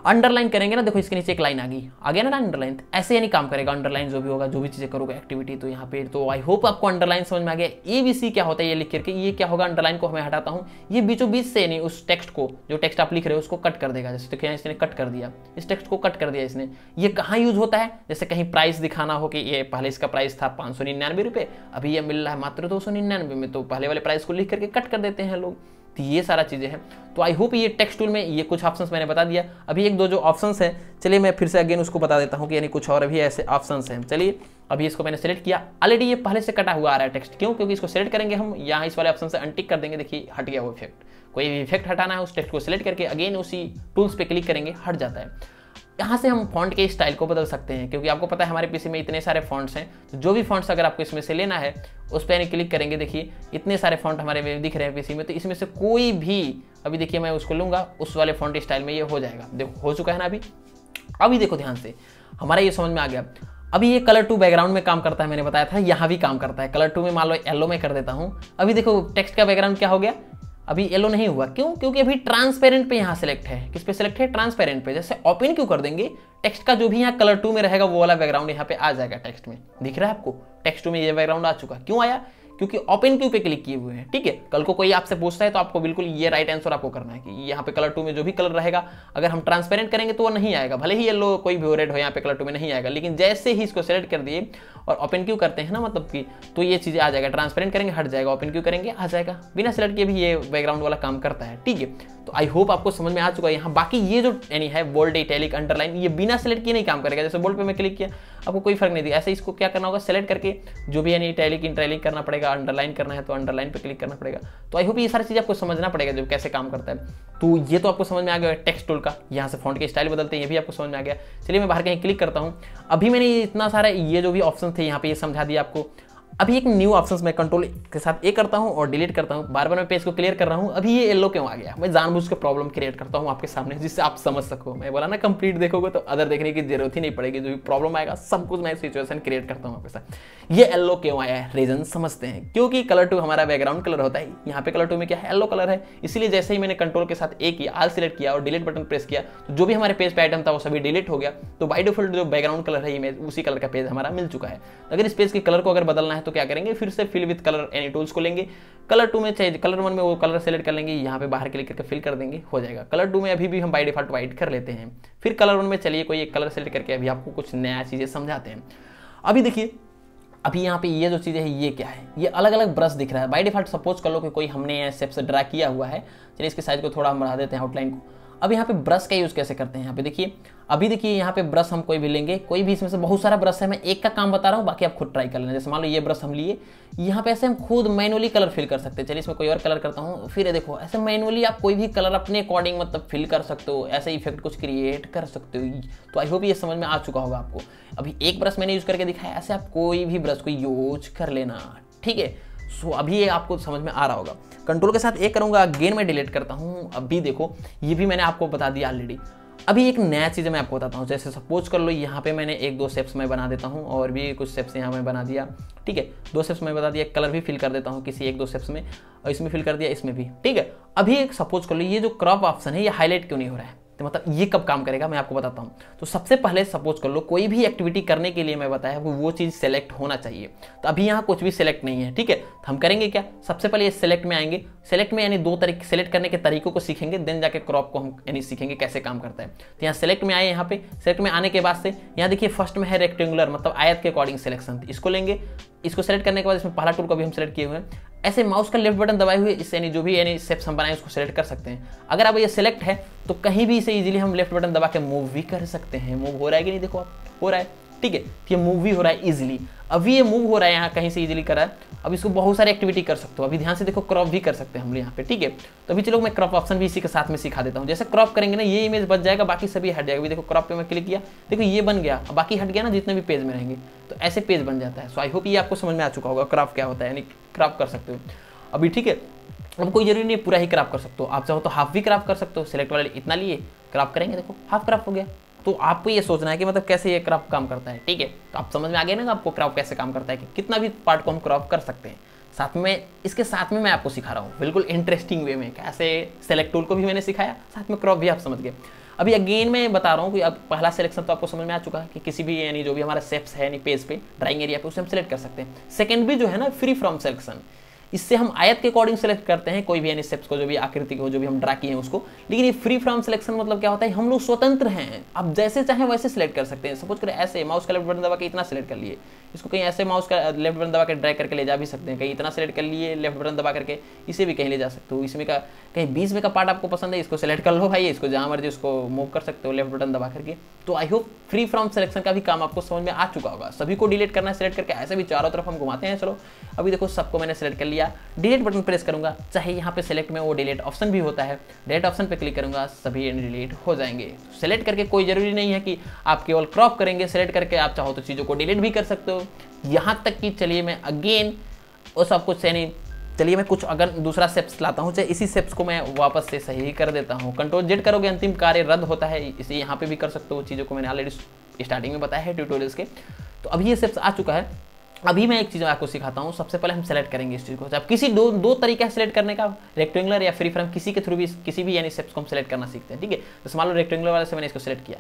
अंडरलाइन करेंगे ना, देखो इसके नीचे एक लाइन आ गई, आ गया ना अंडरलाइन। ऐसे यानी काम करेगा अंडरलाइन, जो भी होगा, जो भी चीज़ें करोगे एक्टिविटी। तो यहाँ पे तो आई होप आपको अंडरलाइन समझ में आ गया। ABC क्या होता है, ये लिख करके ये क्या होगा, अंडरलाइन को मैं हटाता हूँ, ये बीचों बीच से यानी उस टेक्स्ट को, जो टेक्स्ट आप लिख रहे हो उसको कट कर देगा। जैसे देखिए इसने कट कर दिया, इस टेक्स्ट को कट कर दिया इसने। ये कहाँ यूज होता है, जैसे कहीं प्राइस दिखाना हो कि ये पहले इसका प्राइस था 599 रुपये, अभी ये मिल रहा है मात्र 299 में, तो पहले वाले प्राइस को लिख करके कट कर देते हैं लोग। तो ये सारा चीज़ें हैं। तो आई होप ये टेक्स्ट टूल में ये कुछ ऑप्शंस मैंने बता दिया। अभी एक दो जो ऑप्शंस हैं, चलिए मैं फिर से अगेन उसको बता देता हूँ कि यानी कुछ और अभी ऐसे ऑप्शंस हैं। चलिए अभी इसको मैंने सेलेक्ट किया, ऑलरेडी ये पहले से कटा हुआ आ रहा है टेक्स्ट। क्यों? क्योंकि इसको सेलेक्ट करेंगे हम, यहाँ इस वाले ऑप्शन से अनटिक कर देंगे, देखिए हट गया वो इफेक्ट। कोई भी इफेक्ट हटाना है उस टेक्स्ट को सेलेक्ट करके अगेन उसी टूल्स पर क्लिक करेंगे, हट जाता है। यहाँ से हम फॉन्ट के स्टाइल को बदल सकते हैं, क्योंकि आपको पता है हमारे पीसी में इतने सारे फॉन्ट्स हैं। तो जो भी फॉन्ट्स अगर आपको इसमें से लेना है उस पर क्लिक करेंगे, देखिए इतने सारे फॉन्ट हमारे में दिख रहे हैं पीसी में। तो इसमें से कोई भी, अभी देखिए मैं उसको लूँगा, उस वाले फॉन्ट स्टाइल में ये हो जाएगा। देखो हो चुका है ना अभी। अभी देखो ध्यान से, हमारा ये समझ में आ गया। अभी ये कलर टू बैकग्राउंड में काम करता है, मैंने बताया था, यहाँ भी काम करता है। कलर टू में मान लो येलो में कर देता हूँ, अभी देखो टेक्स्ट का बैकग्राउंड क्या हो गया, अभी येलो नहीं हुआ। क्यों? क्योंकि अभी ट्रांसपेरेंट पे यहाँ सेलेक्ट है। किस पे सेलेक्ट है? ट्रांसपेरेंट पे। जैसे ओपन क्यों कर देंगे, टेक्स्ट का जो भी यहाँ कलर टू में रहेगा वो वाला बैकग्राउंड यहाँ पे आ जाएगा टेक्स्ट में। दिख रहा है आपको, टेक्स्ट टू में ये बैकग्राउंड आ चुका। क्यों आया? क्योंकि ओपन क्यू पे क्लिक किए हुए हैं। ठीक है, कल को कोई आपसे पूछता है तो आपको बिल्कुल ये राइट आंसर आपको करना है कि यहाँ पे कलर टू में जो भी कलर रहेगा, अगर हम ट्रांसपेरेंट करेंगे तो वो नहीं आएगा। भले ही येलो कोई भी रेड हो, यहाँ पे कलर टू में नहीं आएगा। लेकिन जैसे ही इसको सेलेक्ट कर दिए और ओपन क्यू करते हैं ना, मतलब कि, तो ये चीज़ें आ जाएगा। ट्रांसपेरेंट करेंगे हट जाएगा, ओपन क्यू करेंगे आ जाएगा। बिना सेलेक्ट किए भी ये बैकग्राउंड वाला काम करता है। ठीक है, तो आई होप आपको समझ में आ चुका है। यहाँ बाकी ये जो यानी है बोल्ड, इटैलिक, अंडरलाइन, ये बिना सेलेक्ट किए नहीं काम करेगा। जैसे बोल्ड पे मैं क्लिक किया, आपको कोई फर्क नहीं दिया। ऐसे इसको क्या करना होगा, सेलेक्ट करके जो भी यानी इटैलिक इंटरैलिक करना पड़ेगा, अंडरलाइन करना है तो अंडरलाइन पे क्लिक करना पड़ेगा। तो आई होप ये सारी चीज़ आपको समझना पड़ेगा जो कैसे काम करता है। तो ये तो आपको समझ में आ गया टेक्स्ट टूल का, यहाँ से फॉन्ट के स्टाइल बदलते हैं, ये भी आपको समझ में आ गया। चलिए मैं बाहर कहीं क्लिक करता हूँ। अभी मैंने इतना सारा ये जो भी ऑप्शन थे यहाँ पे ये समझा दिया आपको। अभी एक न्यू ऑप्शन मैं कंट्रोल के साथ ए करता हूँ और डिलीट करता हूँ। बार बार मैं पेज को क्लियर कर रहा हूँ। अभी ये येलो क्यों आ गया, मैं जानबूझ के प्रॉब्लम क्रिएट करता हूँ आपके सामने जिससे आप समझ सको। मैं बोला ना कंप्लीट देखोगे तो अदर देखने की जरूरत ही नहीं पड़ेगी, जो भी प्रॉब्लम आएगा सब कुछ मैं सिचुएशन क्रिएट करता हूँ आपके साथ। ये येलो क्यों आया है रीजन समझते हैं, क्योंकि कलर टू हमारा बैकग्राउंड कलर होता है, यहाँ पे कलर टू में क्या है येलो कलर है। इसलिए जैसे ही मैंने कंट्रोल के साथ ए किया, आल सिलेक्ट किया और डिलीट बटन प्रेस किया तो जो भी हमारे पेज पे आइटम था वो सभी डिलीट हो गया। तो बाई डिफॉल्ट जो बैकग्राउंड कलर है इमेज उसी कलर का पेज हमारा मिल चुका है। अगर इस पेज के कलर को अगर बदलना है तो क्या करेंगे, फिर से fill with colour any tools को लेंगे, कलर टू में चेंज, कलर वन में वो कलर सेलेक्ट कर लेंगे, यहाँ पे बाहर क्लिक करके फिल कर देंगे, हो जाएगा। कलर टू में अभी भी हम बाय डिफॉल्ट व्हाइट कर लेते हैं। फिर कलर वन में चलिए कोई एक कलर सेलेक्ट करके अभी आपको कुछ नया चीजें समझाते हैं। अभी देखिए अभी यहाँ पे ये जो चीज़ें हैं ये क्या है, ये अलग अलग ब्रश दिख रहा है। बाय डिफॉल्ट सपोज कर लो कि कोई हमने शेप से ड्रा किया हुआ है। चलिए इसके साइज को थोड़ा हम बढ़ा देते हैं आउटलाइन को। अब यहाँ पे ब्रश का यूज़ कैसे करते हैं, यहाँ पे देखिए, अभी देखिए यहाँ पे ब्रश हम कोई भी लेंगे, कोई भी इसमें से बहुत सारा ब्रश है, मैं एक का काम बता रहा हूँ, बाकी आप खुद ट्राई कर लेना। जैसे मान लो ये ब्रश हम लिए, यहाँ पे ऐसे हम खुद मैनुअली कलर फिल कर सकते हैं। चलिए इसमें कोई और कलर करता हूँ। फिर ये देखो ऐसे मैनुअली आप कोई भी कलर अपने अकॉर्डिंग मतलब फिल कर सकते हो, ऐसे इफेक्ट कुछ क्रिएट कर सकते हो। तो आई होप ये समझ में आ चुका होगा आपको। अभी एक ब्रश मैंने यूज़ करके दिखाया, ऐसे आप कोई भी ब्रश को यूज कर लेना, ठीक है। सो अभी ये आपको समझ में आ रहा होगा। कंट्रोल के साथ एक करूंगा, अगेन मैं डिलीट करता हूं। अभी देखो ये भी मैंने आपको बता दिया ऑलरेडी। अभी एक नया चीज़ मैं आपको बताता हूं। जैसे सपोज कर लो यहाँ पे मैंने एक दो शेप्स मैं बना देता हूं, और भी कुछ शेप्स यहाँ मैं बना दिया, ठीक है। दो शेप्स मैं बता दिया, कलर भी फिल कर देता हूँ किसी एक दो शेप्स में, और इसमें फिल कर दिया, इसमें भी, ठीक है। अभी एक सपोज कर लो ये जो क्रॉप ऑप्शन है ये हाईलाइट क्यों नहीं हो रहा है, तो मतलब ये कब काम करेगा मैं आपको बताता हूँ। तो सबसे पहले सपोज कर लो कोई भी एक्टिविटी करने के लिए मैं बताया वो चीज़ सेलेक्ट होना चाहिए। तो अभी यहाँ कुछ भी सेलेक्ट नहीं है, ठीक है। तो हम करेंगे क्या, सबसे पहले ये सेलेक्ट में आएंगे, सेलेक्ट में यानी दो तरीके सेलेक्ट करने के तरीकों को सीखेंगे, देन जाके क्रॉप को हम यानी सीखेंगे कैसे काम करता है। तो यहाँ सेलेक्ट में आए, यहाँ पे सेलेक्ट में आने के बाद से यहाँ देखिए फर्स्ट में है रेक्टेंगुलर मतलब आयत के अकॉर्डिंग सिलेक्शन, इसको लेंगे। इसको सेलेक्ट करने के बाद इसमें पहला टूल को भी हम सेलेक्ट किए हुए हैं, ऐसे माउस का लेफ्ट बटन दबाए हुए इससे यानी जो भी यानी शेप्स हम बनाए उसको सेलेक्ट कर सकते हैं। अगर अब ये सेलेक्ट है तो कहीं भी इसे इजीली हम लेफ्ट बटन दबा के मूव भी कर सकते हैं। मूव हो रहा है कि नहीं देखो आप, हो रहा है, ठीक है। ये मूव भी हो रहा है इजीली, अभी ये मूव हो रहा है यहाँ कहीं से इजीली कर रहा है। अब इसको बहुत सारे एक्टिविटी कर सकते हो। अभी ध्यान से देखो क्रॉप भी कर सकते हैं हम लोग यहाँ पे, ठीक है। तो अभी चलो मैं क्रॉप ऑप्शन भी इसी के साथ में सिखा देता हूँ। जैसे क्रॉप करेंगे ना ये इमेज बच जाएगा, बाकी सभी हट जाएगा। अभी देखो क्रॉप पे मैं क्लिक किया, देखो ये बन गया, बाकी हट गया ना जितने भी पेज में रहेंगे, तो ऐसे पेज बन जाता है। सो आई होप ये आपको समझ में आ चुका होगा क्रॉप क्या होता है, यानी क्रॉप कर सकते हो अभी, ठीक है। अब कोई जरूरी नहीं पूरा ही क्रॉप कर सकते हो, आप चाहो तो हाफ भी क्रॉप कर सकते हो। सेलेक्ट वाले इतना लिए क्रॉप करेंगे, देखो हाफ क्रॉप हो गया। तो आपको ये सोचना है कि मतलब कैसे ये क्रॉप काम करता है, ठीक है। तो आप समझ में आ गए ना आपको क्रॉप कैसे काम करता है, कि कितना भी पार्ट को हम क्रॉप कर सकते हैं। साथ में इसके साथ में मैं आपको सिखा रहा हूँ बिल्कुल इंटरेस्टिंग वे में, कैसे सेलेक्ट टूल को भी मैंने सिखाया, साथ में क्रॉप भी आप समझ गए। अभी अगेन मैं बता रहा हूँ कि अब पहला सिलेक्शन तो आपको समझ में आ चुका है कि किसी भी यानी जो भी हमारा शेप्स है यानी पेज पे ड्राइंग एरिया पे उसे हम सेलेक्ट कर सकते हैं। सेकंड भी जो है ना फ्री फ्रॉम सेलेक्शन, इससे हम आयत के अकॉर्डिंग सेलेक्ट करते हैं कोई भी यानी शेप्स को, जो भी आकृति को जो भी हम ड्रा किए हैं उसको। लेकिन ये फ्री फ्रॉम सिलेक्शन मतलब क्या होता है, हम लोग स्वतंत्र हैं, आप जैसे चाहें वैसे सेलेक्ट कर सकते हैं। सपोज करें ऐसे माउस का लेफ्ट बटन दबा के इतना सेलेक्ट कर लिए, इसको कहीं ऐसे माउस का लेफ्ट बटन दबा के ड्रैग करके ले जा भी सकते हैं, कहीं इतना सेलेक्ट कर लिए लेफ्ट बटन दबा करके इसे भी कहीं ले जा सकते हो। इसमें का कहीं बीच में का पार्ट आपको पसंद है इसको सेलेक्ट कर लो भाई, इसको जहाँ मर्जी उसको मूव कर सकते हो लेफ्ट बटन दबा करके। तो I hope free from selection का भी काम आपको समझ में आ चुका होगा। सभी को डिलीट करना है सेलेक्ट करके, ऐसे भी चारों तरफ हम घुमाते हैं। चलो अभी देखो सबको मैंने सेलेक्ट कर लिया, डिलीट बटन प्रेस करूंगा, चाहे यहाँ पे सेलेक्ट में वो डिलीट ऑप्शन भी होता है, डिलीट ऑप्शन पे क्लिक करूंगा, सभी डिलीट हो जाएंगे। सेलेक्ट करके कोई जरूरी नहीं है कि आप केवल क्रॉप करेंगे, सेलेक्ट करके आप चाहो तो चीज़ों को डिलीट भी कर सकते हो, यहाँ तक कि चलिए मैं अगेन वो सब कुछ यानी चलिए मैं कुछ अगर दूसरा शेप्स लाता हूँ, चाहे इसी शेप्स को मैं वापस से सही कर देता हूँ। कंट्रोल जेड करोगे अंतिम कार्य रद्द होता है, इसे यहाँ पे भी कर सकते हो, चीज़ों को मैंने ऑलरेडी स्टार्टिंग में बताया है ट्यूटोरियल्स के। तो अभी ये शेप्स आ चुका है। अभी मैं एक चीज़ आपको सिखाता हूँ। सबसे पहले हम सेलेक्ट करेंगे इस चीज़ को। आप किसी दो तरीका है सेलेक्ट करने का, रेक्टेंगुलर या फ्री फ्रॉम, किसी के थ्रू भी किसी भी यानी शेप्स को हम सेलेक्ट करना सीखते हैं, ठीक है। जैसे मान लो रेक्टेंगुलर वाले से मैंने इसको सेलेक्ट किया,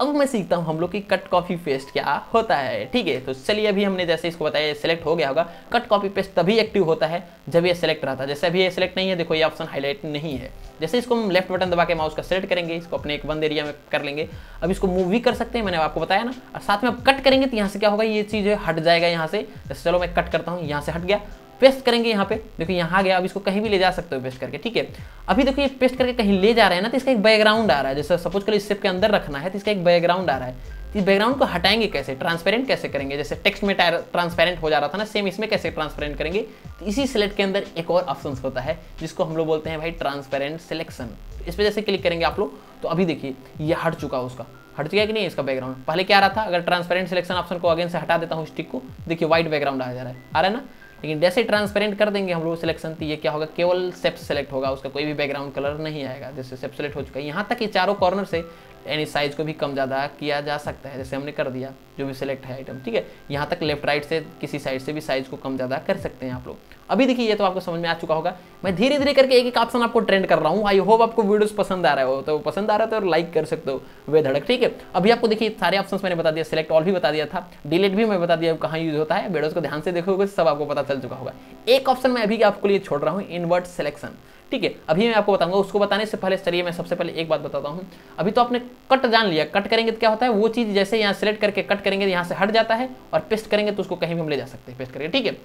अब मैं सीखता हूँ हम लोग की कट कॉपी पेस्ट क्या होता है, ठीक है। तो चलिए अभी हमने जैसे इसको बताया सेलेक्ट हो गया होगा। कट कॉपी पेस्ट तभी एक्टिव होता है जब ये सेलेक्ट रहता है। जैसे अभी ये सेलेक्ट नहीं है, देखो ये ऑप्शन हाईलाइट नहीं है। जैसे इसको हम लेफ्ट बटन दबा के माउस का सेलेक्ट करेंगे, इसको अपने एक बंद एरिया में कर लेंगे। अब इसको मूव भी कर सकते हैं, मैंने आपको बताया ना। और साथ में आप कट करेंगे तो यहाँ से क्या होगा, ये चीज़ हट जाएगा यहाँ से। जैसे चलो मैं कट करता हूँ, यहाँ से हट गया, पेस्ट करेंगे यहाँ पे, देखो यहाँ गया। अब इसको कहीं भी ले जा सकते हो पेस्ट करके, ठीक है। अभी देखो ये पेस्ट करके कहीं ले जा रहे हैं ना, तो इसका एक बैकग्राउंड आ रहा है। जैसे सपोज करो इस शेप के अंदर रखना है तो इसका एक बैकग्राउंड आ रहा है। इस बैकग्राउंड को हटाएंगे कैसे, ट्रांसपेरेंट कैसे करेंगे। जैसे टेक्स्ट में ट्रांसपेरेंट हो जा रहा था ना, सेम इसमें कैसे ट्रांसपेरेंट करेंगे। तो इसी सिलेक्ट के अंदर एक और ऑप्शन होता है जिसको हम लोग बोलते हैं भाई ट्रांसपेरेंट सिलेक्शन। इस पर जैसे क्लिक करेंगे आप लोग तो अभी देखिए ये हट चुका है, उसका हट गया कि नहीं इसका बैकग्राउंड। पहले क्या आ रहा था, अगर ट्रांसपेरेंट सिलेक्शन ऑप्शन को अगेन से हटा देता हूँ स्टिक को, देखिए व्हाइट बैकग्राउंड आ जा रहा है, आ रहा है ना। लेकिन जैसे ट्रांसपेरेंट कर देंगे हम लोग सिलेक्शन तो ये क्या होगा, केवल शेप सेलेक्ट होगा, उसका कोई भी बैकग्राउंड कलर नहीं आएगा। जैसे शेप सेलेक्ट हो चुका है, यहाँ तक कि चारों कॉर्नर से यानी साइज को भी कम ज़्यादा किया जा सकता है। जैसे हमने कर दिया जो भी सिलेक्ट है आइटम, ठीक है, यहाँ तक लेफ्ट राइट से किसी साइड से भी साइज को कम ज़्यादा कर सकते हैं आप लोग। अभी देखिए ये तो आपको समझ में आ चुका होगा। मैं धीरे धीरे करके एक एक ऑप्शन आपको ट्रेंड कर रहा हूँ। आई होप आपको वीडियोस पसंद आ रहा हो, तो पसंद आ रहा है तो लाइक कर सकते हो बेधड़क, ठीक है। अभी आपको देखिए सारे ऑप्शंस मैंने बता दिया, सिलेक्ट ऑल भी बता दिया था, डिलीट भी मैं बता दिया कहाँ यूज होता है। वीडियोस को ध्यान से देखोगे सब आपको पता चल चुका होगा। एक ऑप्शन मैं अभी आपके लिए छोड़ रहा हूँ, इनवर्ट सिलेक्शन, ठीक है, अभी मैं आपको बताऊंगा। उसको बताने से पहले चलिए मैं सबसे पहले एक बात बताता हूँ। अभी तो आपने कट जान लिया, कट करेंगे तो क्या होता है, वो चीज़ जैसे यहाँ सेलेक्ट करके कट करेंगे यहाँ से हट जाता है, और पेस्ट करेंगे तो उसको कहीं भी हम ले जा सकते हैं पेस्ट करके, ठीक है।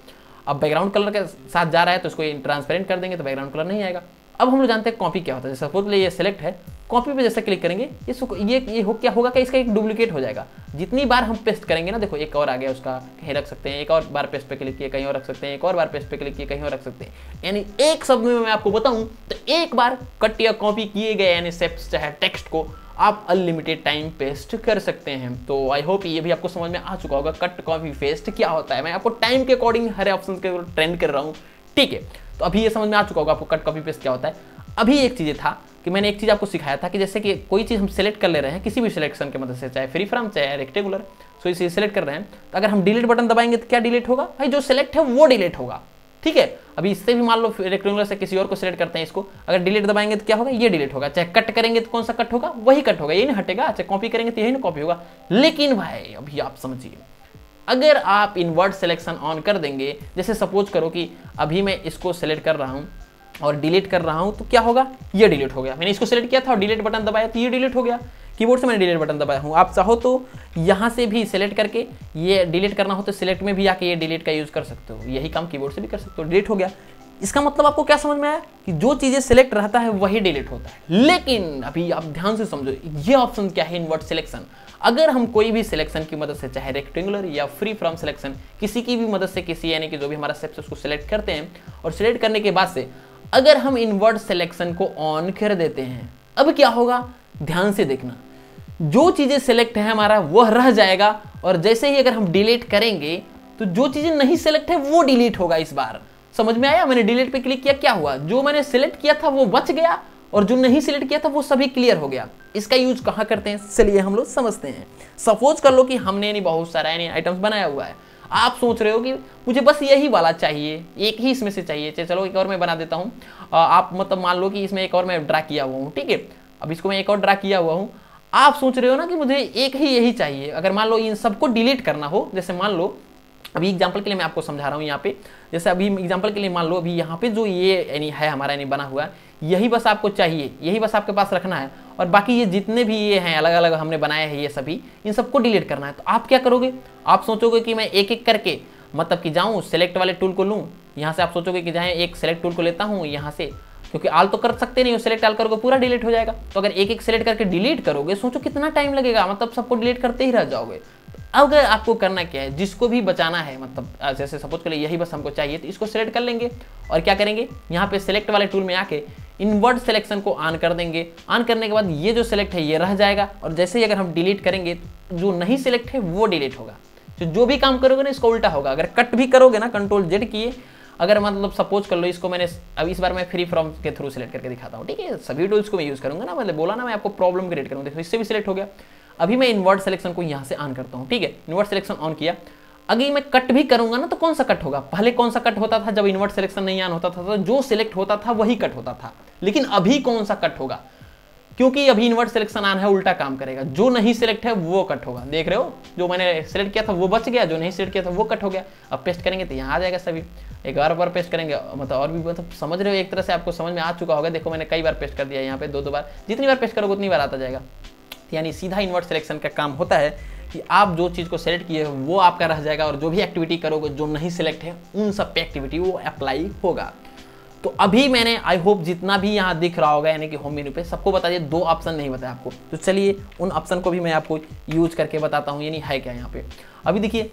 अब बैकग्राउंड कलर के साथ जा रहा है तो उसको ट्रांसपेरेंट कर देंगे तो बैकग्राउंड कलर नहीं आएगा। अब हम लोग जानते हैं कॉपी क्या होता है। जैसे सपोज ये सेलेक्ट है, कॉपी पे जैसे क्लिक करेंगे क्या होगा कि इसका एक डुप्लीकेट हो जाएगा। जितनी बार हम पेस्ट करेंगे ना, देखो एक और आ गया, उसका कहीं रख सकते हैं, एक और बार पेस्ट पे क्लिक किए कहीं और रख सकते हैं, एक और बार पेस्ट पे क्लिक किए कहीं और रख सकते हैं। यानी एक शब्द में मैं आपको बताऊं तो एक बार कट या कॉपी किए गए यानी शेप्स चाहे टेक्स्ट को आप अनलिमिटेड टाइम पेस्ट कर सकते हैं। तो आई होप ये भी आपको समझ में आ चुका होगा कट कॉपी पेस्ट क्या होता है। मैं आपको टाइम के अकॉर्डिंग हर ऑप्शन के ट्रेंड कर रहा हूँ, ठीक है। तो अभी ये समझ में आ चुका होगा आपको कट कॉपी पेस्ट क्या होता है। अभी एक चीज़ था कि मैंने एक चीज़ आपको सिखाया था कि जैसे कि कोई चीज़ हम सेलेक्ट कर ले रहे हैं किसी भी सिलेक्शन के मदद से, चाहे फ्री फ्रॉम चाहे रेक्टेंगुलर, सो इसे सेलेक्ट कर रहे हैं तो अगर हम डिलीट बटन दबाएंगे तो क्या डिलीट होगा भाई, जो सेलेक्ट है वो डिलीट होगा, ठीक है। अभी इससे भी मान लो रेक्टेंगुलर से किसी और को सिलेक्ट करते हैं, इसको अगर डिलीट दबाएंगे तो क्या होगा, ये डिलीट होगा। चाहे कट करेंगे तो कौन सा कट होगा, वही कट होगा, यही नहीं हटेगा। चाहे कॉपी करेंगे तो यही ना कॉपी होगा। लेकिन भाई अभी आप समझिए, अगर आप इनवर्ट सिलेक्शन ऑन कर देंगे, जैसे सपोज करो कि अभी मैं इसको सेलेक्ट कर रहा हूँ और डिलीट कर रहा हूँ तो क्या होगा, ये डिलीट हो गया। मैंने इसको सेलेक्ट किया था और डिलीट बटन दबाया तो ये डिलीट हो गया। कीबोर्ड से मैंने डिलीट बटन दबाया हूँ, आप चाहो तो यहाँ से भी सेलेक्ट करके ये डिलीट करना हो तो सिलेक्ट में भी आके ये डिलीट का यूज़ कर सकते हो, यही काम कीबोर्ड से भी कर सकते हो। डिलीट हो गया, इसका मतलब आपको क्या समझ में आया कि जो चीज़ें सेलेक्ट रहता है वही डिलीट होता है। लेकिन अभी आप ध्यान से समझो ये ऑप्शन क्या है, इनवर्ट सिलेक्शन। अगर हम कोई भी सिलेक्शन की मदद से चाहे रेक्टेंगुलर या फ्री फ्रॉम सिलेक्शन किसी की भी मदद से किसी यानी कि जो भी हमारा शेप उसको सेलेक्ट करते हैं और सेलेक्ट करने के बाद से अगर हम इनवर्ट सिलेक्शन को ऑन कर देते हैं, अब क्या होगा ध्यान से देखना, जो चीज़ें सेलेक्ट है हमारा वह रह जाएगा, और जैसे ही अगर हम डिलीट करेंगे तो जो चीज़ें नहीं सेलेक्ट है वो डिलीट होगा। इस बार समझ में आया, मैंने डिलीट पे क्लिक किया क्या हुआ, जो मैंने सेलेक्ट किया था वो बच गया और जो नहीं सिलेक्ट किया था वो सभी क्लियर हो गया। इसका यूज कहाँ करते हैं चलिए हम लोग समझते हैं। सपोज कर लो कि हमने यानी बहुत सारा यानी आइटम्स बनाया हुआ है, आप सोच रहे हो कि मुझे बस यही वाला चाहिए, एक ही इसमें से चाहिए, चलो एक और मैं बना देता हूँ। आप मतलब मान लो कि इसमें एक और मैं ड्रा किया हुआ हूँ, ठीक है। अब इसको मैं एक और ड्रा किया हुआ हूँ, आप सोच रहे हो ना कि मुझे एक ही यही चाहिए। अगर मान लो इन सबको डिलीट करना हो, जैसे मान लो अभी एग्जाम्पल के लिए मैं आपको समझा रहा हूँ यहाँ पे, जैसे अभी एग्जाम्पल के लिए मान लो अभी यहाँ पे जो ये यानी है हमारा यानी बना हुआ, यही बस आपको चाहिए, यही बस आपके पास रखना है, और बाकी ये जितने भी ये हैं अलग अलग हमने बनाए हैं ये सभी, इन सबको डिलीट करना है। तो आप क्या करोगे, आप सोचोगे कि मैं एक एक करके मतलब कि जाऊँ सेलेक्ट वाले टूल को लूँ, यहाँ से आप सोचोगे कि जाए एक सेलेक्ट टूल को लेता हूँ यहाँ से, क्योंकि आल तो कर सकते नहीं हो, सेलेक्ट आल करोगे पूरा डिलीट हो जाएगा। तो अगर एक एक सेलेक्ट करके डिलीट करोगे सोचो कितना टाइम लगेगा, मतलब सबको डिलीट करते ही रह जाओगे। अगर आपको करना क्या है, जिसको भी बचाना है मतलब जैसे सपोज के लिए यही बस हमको चाहिए तो इसको सेलेक्ट कर लेंगे और क्या करेंगे, यहाँ पे सेलेक्ट वाले टूल में आके इनवर्ट सिलेक्शन को ऑन कर देंगे। ऑन करने के बाद ये जो सेलेक्ट है ये रह जाएगा, और जैसे ही अगर हम डिलीट करेंगे जो नहीं सेलेक्ट है वो डिलीट होगा। तो जो भी काम करोगे ना इसका उल्टा होगा। अगर कट भी करोगे ना कंट्रोल जेड किए, अगर मतलब सपोज कर लो इसको मैंने अब इस बार मैं फ्री फ्रॉम के थ्रू सेलेक्ट करके दिखाता हूँ, ठीक है। सभी टूल्स को मैं यूज़ करूँगा ना, मतलब बोला ना मैं आपको प्रॉब्लम क्रिएट करूँगा। देखो इससे भी सिलेक्ट हो गया, अभी मैं इनवर्ट सिलेक्शन को यहाँ से ऑन करता हूँ, ठीक है। इनवर्ट सिलेक्शन ऑन किया, अगर मैं कट भी करूँगा ना तो कौन सा कट होगा, पहले कौन सा कट होता था जब इनवर्ट सिलेक्शन नहीं ऑन होता था तो जो सिलेक्ट होता था वही कट होता था। लेकिन अभी कौन सा कट होगा, क्योंकि अभी इनवर्ट सिलेक्शन ऑन है उल्टा काम करेगा, जो नहीं सिलेक्ट है वो कट होगा। देख रहे हो, जो मैंने सेलेक्ट किया था वो बच गया, जो नहीं सिलेक्ट किया था वो कट हो गया। अब पेस्ट करेंगे तो यहाँ आ जाएगा सभी, एक बार पेस्ट करेंगे मतलब और भी मतलब समझ रहे हो, एक तरह से आपको समझ में आ चुका होगा। देखो मैंने कई बार पेस्ट कर दिया यहाँ पे, दो बार, जितनी बार पेस्ट करोगे उतनी बार आता जाएगा। यानी सीधा इनवर्ट सिलेक्शन का काम होता है कि आप जो चीज़ को सेलेक्ट किए हो वो आपका रह जाएगा, और जो भी एक्टिविटी करोगे जो नहीं सिलेक्ट है उन सब पे एक्टिविटी वो अप्लाई होगा। तो अभी मैंने आई होप जितना भी यहाँ दिख रहा होगा यानी कि होम मेन्यू पे सबको बता दिया, दो ऑप्शन नहीं बताया आपको। तो चलिए उन ऑप्शन को भी मैं आपको यूज करके बताता हूँ यानी है क्या यहाँ पे। अभी देखिए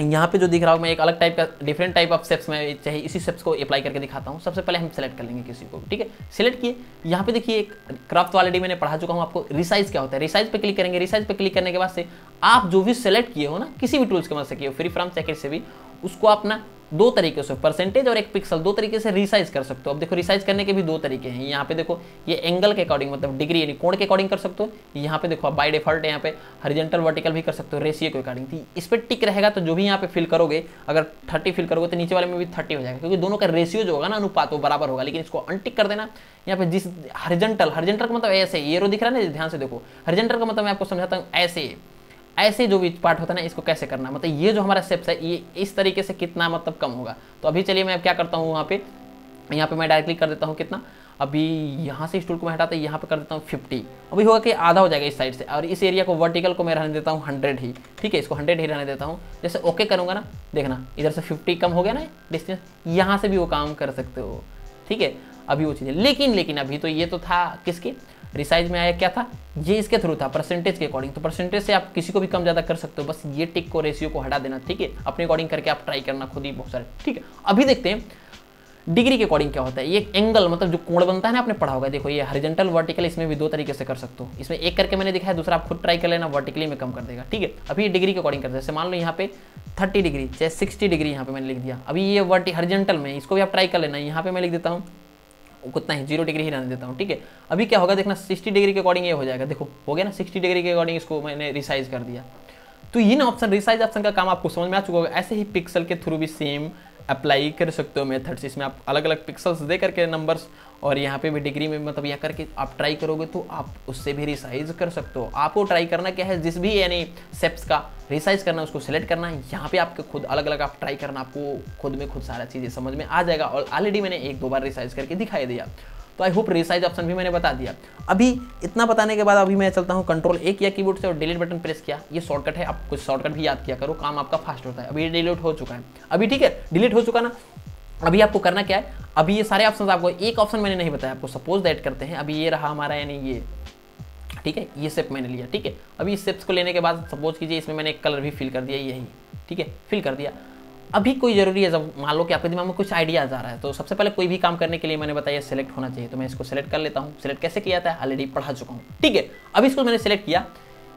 यहाँ पे जो दिख रहा होगा मैं एक अलग टाइप का डिफरेंट टाइप ऑफ शेप्स में चाहिए इसी शेप्स को अप्लाई करके दिखाता हूँ। सबसे पहले हम सेलेक्ट कर लेंगे किसी को, ठीक है। सेलेक्ट किए, यहाँ पे देखिए एक क्राफ्ट ऑलरेडी मैंने पढ़ा चुका हूँ आपको रिसाइज क्या होता है। रिसाइज पे क्लिक करेंगे, रिसाइज पे क्लिक करने के बाद से आप जो भी सेलेक्ट किए हो ना किसी भी टूल्स के मदद से किए हो फ्री फ्रॉम चेकर से भी, उसको अपना दो तरीके से परसेंटेज और एक पिक्सल दो तरीके से रिसाइज कर सकते हो। अब देखो रिसाइज करने के भी दो तरीके हैं। यहाँ पे देखो ये एंगल के अकॉर्डिंग मतलब डिग्री यानी कोण के अकॉर्डिंग कर सकते हो। यहाँ पे देखो बाय डिफॉल्ट यहाँ पे हॉरिजॉन्टल वर्टिकल भी कर सकते हो रेशियो के अकॉर्डिंग। इस पर टिक रहेगा तो जो भी यहाँ पे फिल करोगे, अगर 30 फिल करोगे तो नीचे वाले में भी 30 हो जाएगा क्योंकि दोनों का रेशियो जो होगा ना अनुपात वो बराबर होगा। लेकिन इसको अनटिक कर देना। यहाँ पे जिस हॉरिजॉन्टल का मतलब ऐसे एरो दिख रहा है ना, ध्यान से देखो हॉरिजॉन्टल का मतलब मैं आपको समझाता हूँ। ऐसे ऐसे जो भी पार्ट होता है ना इसको कैसे करना, मतलब ये जो हमारा शेप्स है ये इस तरीके से कितना मतलब कम होगा। तो अभी चलिए मैं अब क्या करता हूँ यहाँ पे मैं डायरेक्टली कर देता हूँ कितना, अभी यहाँ से इस टूल को मैं हटाता है यहाँ पे कर देता हूँ 50। अभी होगा कि आधा हो जाएगा इस साइड से, और इस एरिया को वर्टिकल को मैं रहने देता हूँ 100 ही, ठीक है। इसको 100 ही रहने देता हूँ। जैसे ओके करूँगा ना, देखना इधर से 50 कम हो गया ना डिस्टेंस, यहाँ से भी वो काम कर सकते हो, ठीक है। अभी वो चीज़ें लेकिन अभी तो ये तो था किसके रिसाइज में आया क्या था, ये इसके थ्रू था परसेंटेज के अकॉर्डिंग। तो परसेंटेज से आप किसी को भी कम ज़्यादा कर सकते हो, बस ये टिक को रेशियो को हटा देना, ठीक है। अपने अकॉर्डिंग करके आप ट्राई करना खुद ही बहुत सारे, ठीक है। अभी देखते हैं डिग्री के अकॉर्डिंग क्या होता है। ये एंगल मतलब जो कोण बनता है ना आपने पढ़ा होगा, देखो ये हॉरिजॉन्टल वर्टिकल इसमें भी दो तरीके से कर सकते हो। इसमें एक करके मैंने दिखाया, दूसरा आप खुद ट्राई कर लेना, वर्टिकली में कम कर देगा, ठीक है। अभी ये डिग्री के अकॉर्डिंग करते हैं, जैसे मान लो यहाँ पे 30 डिग्री चाहे 60 डिग्री यहाँ पे मैंने लिख दिया। अभी ये हॉरिजॉन्टल में इसको भी आप ट्राई कर लेना, यहाँ पे मैं लिख देता हूँ कितना है 0 डिग्री ही रहने देता हूँ, ठीक है। अभी क्या होगा देखना 60 डिग्री के अकॉर्डिंग ये हो जाएगा, देखो हो गया ना 60 डिग्री के अकॉर्डिंग इसको मैंने रिसाइज कर दिया। तो ये ना ऑप्शन रिसाइज ऑप्शन का काम आपको समझ में आ चुका होगा। ऐसे ही पिक्सल के थ्रू भी सेम अप्लाई कर सकते हो मेथड्स। इसमें आप अलग अलग पिक्सल्स दे करके नंबर्स और यहाँ पे भी डिग्री में मतलब यहाँ करके आप ट्राई करोगे तो आप उससे भी रिसाइज कर सकते हो। आपको ट्राई करना क्या है, जिस भी यानी शेप्स का रिसाइज करना उसको सेलेक्ट करना है, यहाँ पे आपके खुद अलग अलग आप ट्राई करना, आपको खुद में खुद सारा चीज़ें समझ में आ जाएगा। और ऑलरेडी मैंने एक दो बार रिसाइज करके दिखाई दिया, तो आई होप रिसाइज ऑप्शन भी मैंने बता दिया। अभी इतना बताने के बाद अभी मैं चलता हूँ, कंट्रोल ए किया कीबोर्ड से और डिलीट बटन प्रेस किया। ये शॉर्टकट है, आप कुछ शॉर्टकट भी याद किया करो, काम आपका फास्ट होता है। अभी डिलीट हो चुका है, अभी ठीक है डिलीट हो चुका ना। अभी आपको करना क्या है, अभी ये सारे ऑप्शन आपको, एक ऑप्शन मैंने नहीं बताया आपको, सपोज दैट करते हैं। अभी ये रहा हमारा यानी ये, ठीक है, ये शेप मैंने लिया, ठीक है। अभी इस शेप्स को लेने के बाद सपोज कीजिए इसमें मैंने एक कलर भी फिल कर दिया यही, ठीक है, फिल कर दिया। अभी कोई जरूरी है, जब मान लो कि आपके दिमाग में कुछ आइडियाज आ रहा है तो सबसे पहले कोई भी काम करने के लिए मैंने बताया सेलेक्ट होना चाहिए, तो मैं इसको सेलेक्ट कर लेता हूँ। सेलेक्ट कैसे किया था ऑलरेडी पढ़ा चुका हूँ, ठीक है। अभी इसको मैंने सेलेक्ट किया,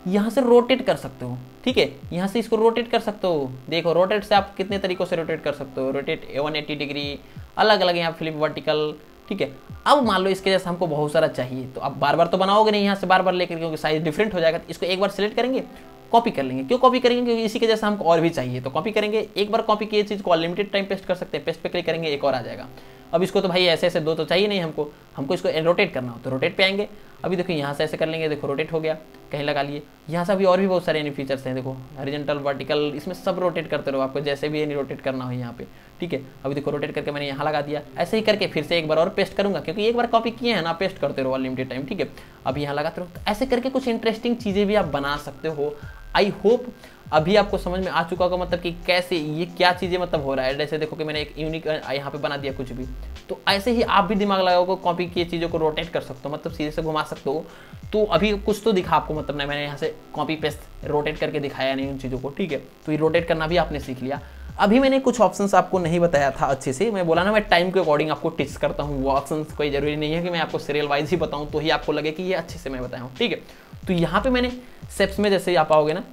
यहाँ से रोटेट कर सकते हो, ठीक है, यहाँ से इसको रोटेट कर सकते हो। देखो रोटेट से आप कितने तरीकों से रोटेट कर सकते हो, रोटेट 180 डिग्री अलग अलग, यहाँ फ्लिप वर्टिकल, ठीक है। अब मान लो इसके जैसा हमको बहुत सारा चाहिए तो आप बार बार तो बनाओगे नहीं यहाँ से बार बार लेकर, क्योंकि साइज डिफरेंट हो जाएगा। इसको एक बार सेलेक्ट करेंगे, कॉपी कर लेंगे। क्यों कॉपी करेंगे, क्योंकि इसी के जैसा हमको और भी चाहिए, तो कॉपी करेंगे। एक बार कॉपी किए चीज़ को लिमिटेड टाइम पेस्ट कर सकते हैं, पेस्ट पे क्लिक करेंगे एक और आ जाएगा। अब इसको तो भाई ऐसे ऐसे दो तो चाहिए नहीं हमको, हमको इसको रोटेट करना हो तो रोटेट पे आएंगे। अभी देखो यहाँ से ऐसे कर लेंगे, देखो रोटेट हो गया, कहीं लगा लिए। यहाँ से अभी और भी बहुत सारे यानी फीचर्स हैं, देखो हॉरिजॉन्टल वर्टिकल, इसमें सब रोटेट करते रहो आपको जैसे भी यानी रोटेट करना हो यहाँ पे, ठीक है। अभी देखो रोटेट करके मैंने यहाँ लगा दिया, ऐसे ही करके फिर से एक बार और पेस्ट करूँगा क्योंकि एक बार कॉपी किए हैं ना, पेस्ट करते रहो लिमिटेड टाइम, ठीक है। अभी यहाँ लगाते रहो, ऐसे करके कुछ इंटरेस्टिंग चीज़ें भी आप बना सकते हो। आई होप अभी आपको समझ में आ चुका होगा मतलब कि कैसे ये क्या चीज़ें मतलब हो रहा है। जैसे देखो कि मैंने एक यूनिक यहाँ पे बना दिया कुछ भी, तो ऐसे ही आप भी दिमाग लगाओगे, कॉपी किए चीज़ों को रोटेट कर सकते हो, मतलब सीधे से घुमा सकते हो। तो अभी कुछ तो दिखा आपको, मतलब ना मैंने यहाँ से कॉपी पेस्ट रोटेट करके दिखाया नहीं उन चीज़ों को, ठीक है। तो ये रोटेट करना भी आपने सीख लिया। अभी मैंने कुछ ऑप्शंस आपको नहीं बताया था अच्छे से, मैं बोला ना मैं टाइम के अकॉर्डिंग आपको टिच करता हूँ वो ऑप्शंस। कोई ज़रूरी नहीं है कि मैं आपको सीरियल वाइज ही बताऊँ तो ही आपको लगे कि ये अच्छे से मैं बताया हूँ, ठीक है। तो यहाँ पे मैंने शेप्स में जैसे आप आओगे ना,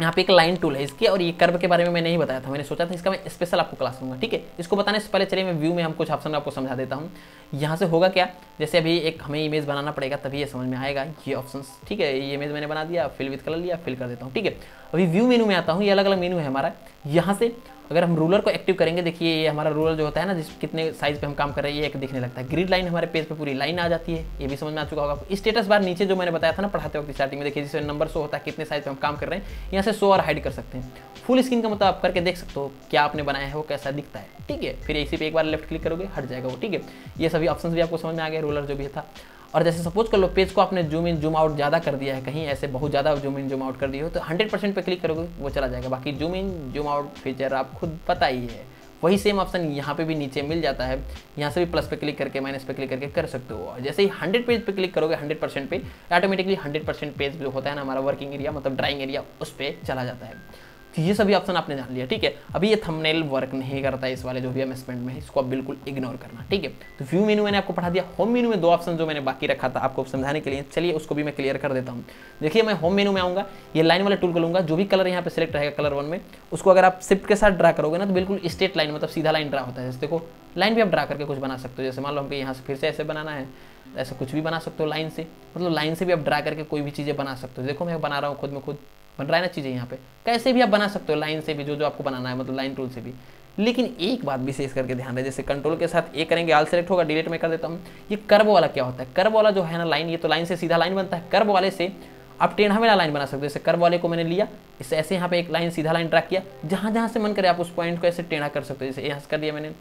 यहाँ पे एक लाइन टूल है इसके, और ये कर्व के बारे में मैं नहीं बताया था, मैंने सोचा था इसका मैं स्पेशल आपको क्लास दूंगा, ठीक है। इसको बताने से पहले चलिए मैं व्यू में हम कुछ ऑप्शन आपको समझा देता हूँ। यहाँ से होगा क्या, जैसे अभी एक हमें इमेज बनाना पड़ेगा तभी ये समझ में आएगा ये ऑप्शन, ठीक है। ये इमेज मैंने बना दिया, फिल विद कलर लिया, फिल कर देता हूँ, ठीक है। अभी व्यू मेनू में आता हूँ, ये अलग अलग मेनू है हमारा। यहाँ से अगर हम रूलर को एक्टिव करेंगे, देखिए ये हमारा रूलर जो होता है ना, जिस कितने साइज पे हम काम कर रहे हैं ये एक दिखने लगता है। ग्रिड लाइन हमारे पेज पे पूरी लाइन आ जाती है, ये भी समझ में आ चुका होगा। स्टेटस बार नीचे जो मैंने बताया था ना पढ़ाते वक्त स्टार्टिंग में, देखिए जिसमें नंबर शो होता है कितने साइज पे हम काम कर रहे हैं, यहाँ से शो और हाइड कर सकते हैं। फुल स्क्रीन का मतलब आप करके देख सकते हो क्या आपने बनाया है वो कैसा दिखता है, ठीक है। फिर इसी पे एक बार लेफ्ट क्लिक करोगे हट जाएगा वो, ठीक है। ये सभी ऑप्शन भी आपको समझ में आ गया रूलर जो भी था। और जैसे सपोज कर लो पेज को आपने जूम इन जूम आउट ज़्यादा कर दिया है, कहीं ऐसे बहुत ज़्यादा जूम इन जूम आउट कर दिए हो तो 100% पे क्लिक करोगे वो चला जाएगा, बाकी zoom in zoom out feature आप खुद पता ही है वही सेम ऑप्शन यहाँ पे भी नीचे मिल जाता है, यहाँ से भी प्लस पे क्लिक करके माइनस पे क्लिक करके कर सकते हो। जैसे ही 100 पेज पे क्लिक करोगे 100% पे ऑटोमेटिकली 100% पेज जो होता है ना हमारा वर्किंग एरिया मतलब ड्राइंग एरिया उस पर चला जाता है। तो ये सभी ऑप्शन आपने जान लिया, ठीक है। अभी ये थंबनेल वर्क नहीं करता है इस वाले जो भी अमेसमेंट में, इसको आप बिल्कुल इग्नोर करना, ठीक है। तो व्यू मेनू मैंने आपको पढ़ा दिया, होम मेनू में दो ऑप्शन जो मैंने बाकी रखा था आपको समझाने के लिए, चलिए उसको भी मैं क्लियर कर देता हूँ। देखिए मैं होम मेनू में आऊँगा, ये लाइन वाला टूल करूँगा, जो भी कलर यहाँ पे सिलेक्ट रहेगा कलर 1 में उसको अगर आप शिफ्ट के साथ ड्रा करोगे ना तो बिल्कुल स्ट्रेट लाइन मतलब सीधा लाइन ड्रा होता है। जैसे देखो लाइन भी आप ड्रा करके कुछ बना सकते हो, जैसे मान लो हमको यहाँ से फिर से ऐसे बनाना है, ऐसा कुछ भी बना सकते हो लाइन से, मतलब लाइन से भी आप ड्रा करके कोई भी चीज़ें बना सकते हो। देखो मैं बना रहा हूँ, खुद में खुद बन रहा है ना चीज़ें, यहाँ पे कैसे भी आप बना सकते हो लाइन से भी जो जो आपको बनाना है मतलब लाइन टूल से भी। लेकिन एक बात विशेष करके ध्यान रहे, जैसे कंट्रोल के साथ ए करेंगे ऑल सेलेक्ट होगा, डिलीट में कर देता हूँ। ये कर्व वाला क्या होता है, कर्व वाला जो है ना लाइन, ये तो लाइन से सीधा लाइन बनता है, कर्व वाले से आप टेढ़ा मेढ़ा लाइन बना सकते हो। जैसे कर्व वाले को मैंने लिया इससे ऐसे यहाँ पे एक लाइन सीधा लाइन ड्रा किया, जहाँ जहाँ से मन करे आप उस पॉइंट को ऐसे टेढ़ा कर सकते हो। जैसे यहाँ से कर दिया मैंने,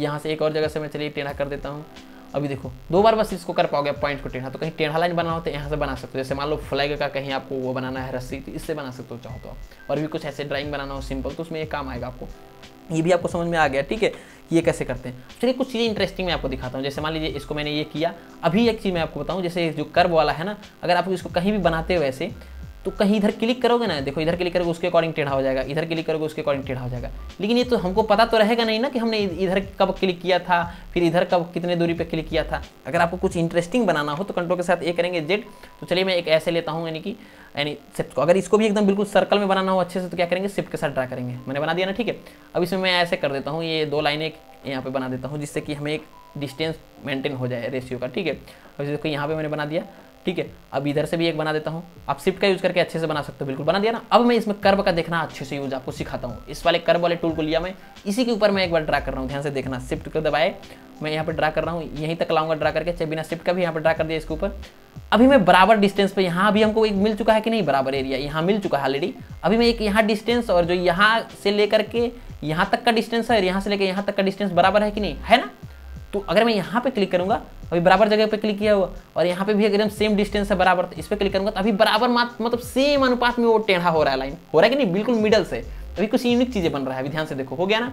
यहाँ से एक और जगह से मैं चलिए टेढ़ा कर देता हूँ। अभी देखो दो बार बस इसको कर पाओगे पॉइंट को टेढ़ा, तो कहीं टेढ़ा लाइन बनाना हो तो यहाँ से बना सकते हो। जैसे मान लो फ्लैग का कहीं आपको वो बनाना है रस्सी, तो इससे बना सकते हो चाहो तो। और भी कुछ ऐसे ड्राइंग बनाना हो सिंपल तो उसमें ये काम आएगा आपको। ये भी आपको समझ में आ गया, ठीक है, ये कैसे करते हैं। चलिए कुछ चीज़ें इंटरेस्टिंग मैं आपको दिखाता हूँ। जैसे मान लीजिए इसको मैंने ये किया, अभी एक चीज़ मैं आपको बताऊँ, जैसे जो कर्व वाला है ना अगर आप इसको कहीं भी बनाते हो ऐसे तो कहीं इधर क्लिक करोगे ना, देखो इधर क्लिक करोगे उसके अकॉर्डिंग टेढ़ा हो जाएगा, इधर क्लिक करोगे उसके अकॉर्डिंग टेढ़ा हो जाएगा। लेकिन ये तो हमको पता तो रहेगा नहीं ना कि हमने इधर कब क्लिक किया था, फिर इधर कब कितने दूरी पे क्लिक किया था। अगर आपको कुछ इंटरेस्टिंग बनाना हो तो कंट्रोल के साथ ए करेंगे जेड, तो चलिए मैं एक ऐसे लेता हूँ यानी शिफ्ट को। अगर इसको भी एकदम बिल्कुल सर्कल में बनाना हो अच्छे से तो क्या करेंगे शिफ्ट के साथ ड्रा करेंगे। मैंने बना दिया ना, ठीक है। अब इसमें मैं ऐसे कर देता हूँ, ये दो लाइनें यहाँ पे बना देता हूँ जिससे कि हमें एक डिस्टेंस मेंटेन हो जाए रेशियो का, ठीक है। अब देखो यहाँ पे मैंने बना दिया, ठीक है। अब इधर से भी एक बना देता हूँ, आप शिफ्ट का यूज़ करके अच्छे से बना सकते हो, बिल्कुल बना दिया ना। अब मैं इसमें कर्व का देखना अच्छे से यूज़ आपको सिखाता हूँ। इस वाले कर्व वाले टूल को लिया मैं, इसी के ऊपर मैं एक बार ड्रा कर रहा हूँ, ध्यान से देखना। शिफ्ट को दबाए मैं यहाँ पर ड्रा कर रहा हूँ, यहीं तक लाऊंगा ड्रा करके, चाहे बिना शिफ्ट का भी यहाँ पर ड्रा कर दिया इसके ऊपर। अभी मैं बराबर डिस्टेंस पे, यहाँ भी हमको एक मिल चुका है कि नहीं बराबर एरिया, यहाँ मिल चुका है ऑलरेडी। अभी मैं एक यहाँ डिस्टेंस और जो यहाँ से लेकर के यहाँ तक का डिस्टेंस है और यहाँ से लेकर यहाँ तक का डिस्टेंस बराबर है कि नहीं, है ना। तो अगर मैं यहाँ पे क्लिक करूँगा, अभी बराबर जगह पे क्लिक किया हुआ और यहाँ पे भी एकदम सेम डिस्टेंस है बराबर, तो इस पर क्लिक करूँगा तो अभी बराबर मतलब सेम अनुपात में वो टेढ़ा हो रहा है, लाइन हो रहा है कि नहीं, बिल्कुल मिडल से। अभी कुछ यूनिक चीज़ें बन रहा है, अभी ध्यान से देखो, हो गया ना।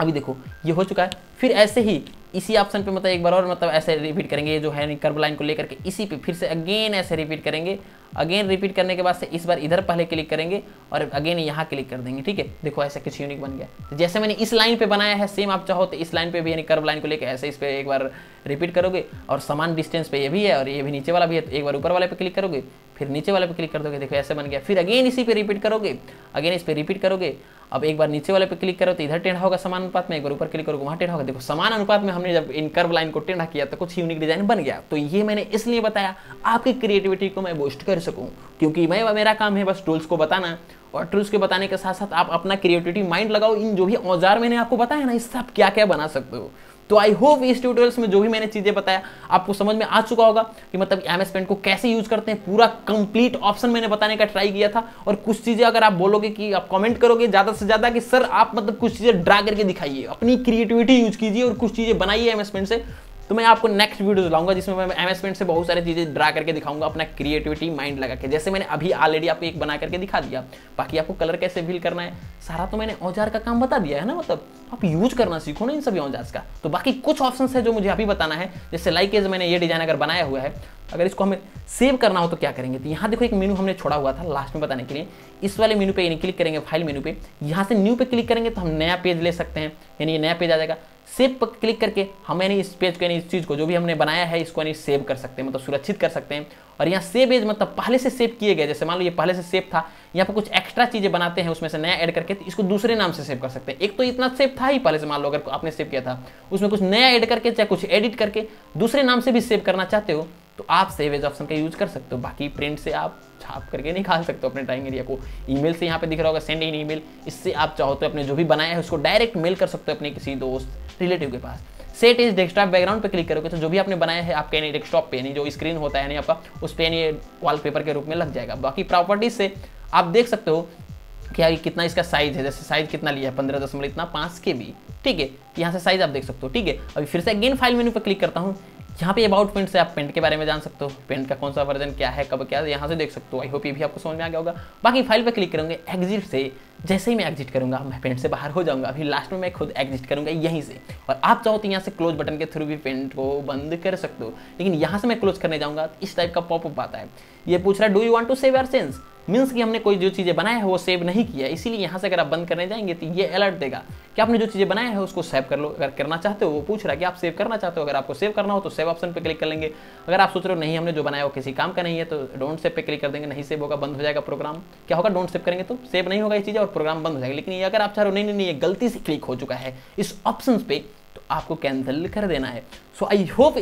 अभी देखो ये हो चुका है। फिर ऐसे ही इसी ऑप्शन पे मतलब एक बार और मतलब ऐसे रिपीट करेंगे, ये जो है कर्व लाइन को लेकर के इसी पे फिर से अगेन ऐसे रिपीट करेंगे। अगेन रिपीट करने के बाद से इस बार इधर पहले क्लिक करेंगे और अगेन यहाँ क्लिक कर देंगे, ठीक है। देखो ऐसा कुछ यूनिक बन गया। तो जैसे मैंने इस लाइन पे बनाया है सेम आप चाहो तो इस लाइन पे भी, यानी कर्व लाइन को लेकर ऐसे इस पर एक बार रिपीट करोगे और समान डिस्टेंस पे ये भी है और ये भी नीचे वाला भी है, तो एक बार ऊपर वाले पे क्लिक करोगे फिर नीचे वाले पे क्लिक कर दोगे, देखो ऐसे बन गया। फिर अगेन इसी पे रिपीट करोगे, अगेन इस पर रिपीट करोगे, अब एक बार नीचे वाले पे क्लिक करो तो इधर टेढ़ा होगा समान अनुपात में, एक बार ऊपर क्लिक करोगे वहाँ टेढ़ा होगा। देखो समान अनुपात में हमने जब इन कर्व लाइन को टेढ़ा किया तो कुछ यूनिक डिजाइन बन गया। तो ये मैंने इसलिए बताया आपकी क्रिएटिविटी को मैं बूस्ट कर सकूं, क्योंकि मेरा काम है बस टूल्स को बताना, और टूल्स के बताने के साथ साथ आप अपना क्रिएटिविटी माइंड लगाओ। इन जो भी औजार मैंने आपको बताया ना, इससे आप क्या क्या बना सकते हो। तो आई होप इस ट्यूटोरियल्स में जो भी मैंने चीज़ें बताया आपको समझ में आ चुका होगा कि मतलब एमएस पेंट को कैसे यूज करते हैं। पूरा कंप्लीट ऑप्शन मैंने बताने का ट्राई किया था। और कुछ चीज़ें अगर आप बोलोगे कि आप कमेंट करोगे ज़्यादा से ज़्यादा कि सर आप मतलब कुछ चीज़ें ड्रा करके दिखाइए, अपनी क्रिएटिविटी यूज कीजिए और कुछ चीज़ें बनाइए एमएस पेंट से, तो मैं आपको नेक्स्ट वीडियोस लाऊंगा जिसमें मैं एमएस पेंट से बहुत सारी चीज़ें ड्रा करके दिखाऊंगा अपना क्रिएटिविटी माइंड लगा के। जैसे मैंने अभी ऑलरेडी आपको एक बना करके दिखा दिया, बाकी आपको कलर कैसे फिल करना है सारा तो मैंने औजार का काम बता दिया है ना। मतलब आप यूज करना सीखो ना इन सभी औजार का। तो बाकी कुछ ऑप्शन है जो मुझे अभी बताना है, जैसे लाइक एज मैंने ये डिजाइन अगर बनाया हुआ है, अगर इसको हमें सेव करना हो तो क्या करेंगे, तो यहाँ देखो एक मेनू हमने छोड़ा हुआ था लास्ट में बताने के लिए, इस वाले मेनू पे क्लिक करेंगे, फाइल मेनू पे, यहाँ से न्यू पे क्लिक करेंगे तो हम नया पेज ले सकते हैं, यानी ये नया पेज आ जाएगा। सेव पर क्लिक करके हम यानी इस पेज को यानी इस चीज़ को जो भी हमने बनाया है इसको यानी सेव कर सकते हैं, मतलब सुरक्षित कर सकते हैं। और यहाँ सेव एज मतलब पहले से सेव किए गए, जैसे मान लो ये पहले से सेव था, यहाँ पर कुछ एक्स्ट्रा चीज़ें बनाते हैं उसमें से नया ऐड करके, तो इसको दूसरे नाम से सेव कर सकते हैं। एक तो इतना सेव था ही पहले से, मान लो अगर आपने सेव किया था उसमें कुछ नया ऐड करके चाहे कुछ एडिट करके दूसरे नाम से भी सेव करना चाहते हो तो आप सेव एज ऑप्शन का यूज कर सकते हो। बाकी प्रिंट से आप छाप करके निकाल सकते हो अपने ड्राइंग एरिया को। ईमेल से यहाँ पे दिख रहा होगा सेंड इन ईमेल, इससे आप चाहो तो अपने जो भी बनाया है उसको डायरेक्ट मेल कर सकते हो अपने किसी दोस्त रिलेटिव के पास। सेट इज डेस्कटॉप बैकग्राउंड पे क्लिक करोगे तो जो भी आपने बनाया है आपके यानी डेस्कटॉप पे यानी जो स्क्रीन होता है यानी आपका उस पे यानी वॉलपेपर के रूप में लग जाएगा। बाकी प्रॉपर्टीज से आप देख सकते हो कि कितना इसका साइज है, जैसे साइज कितना लिया है 15.5 KB, ठीक है, यहाँ से साइज आप देख सकते हो, ठीक है। अभी फिर से अगेन फाइल मेनू पर क्लिक करता हूँ, यहाँ पे अबाउट पेंट से आप पेंट के बारे में जान सकते हो, पेंट का कौन सा वर्जन क्या है, कब क्या है, यहाँ से देख सकते हो। आई होप ये भी आपको समझ में आ गया होगा। बाकी फाइल पे क्लिक करूँगा एग्जिट से, जैसे ही मैं एग्जिट करूँगा मैं पेंट से बाहर हो जाऊँगा। अभी लास्ट में मैं खुद एग्जिट करूँगा यहीं से, और आप चाहो तो यहाँ से क्लोज बटन के थ्रू भी पेंट को बंद कर सकते हो। लेकिन यहाँ से मैं क्लोज करने जाऊँगा तो इस टाइप का पॉपअप आता है, ये पूछ रहा है do you want to save your sense, means कि हमने कोई जो चीज़ें बनाया है वो सेव नहीं किया, इसीलिए यहाँ से अगर आप बंद करने जाएंगे तो ये अलर्ट देगा कि आपने जो चीज़ें बनाया है उसको सेव कर लो। अगर करना चाहते हो, वो पूछ रहा है कि आप सेव करना चाहते हो, अगर आपको सेव करना हो तो सेव ऑप्शन पे क्लिक कर लेंगे। अगर आप सोच रहे हो नहीं हमने जो बनाया वो किसी काम का नहीं है तो डोंट सेव पे क्लिक कर देंगे, नहीं सेव होगा बंद हो जाएगा प्रोग्राम। क्या होगा, डोंट सेव करेंगे तो सेव नहीं होगा ये चीज़ और प्रोग्राम बंद हो जाएगा। लेकिन अगर आप चाह रहे हो नहीं ये गलती से क्लिक हो चुका है इस ऑप्शन पर, तो आपको कैंसिल कर देना है। सो आई होप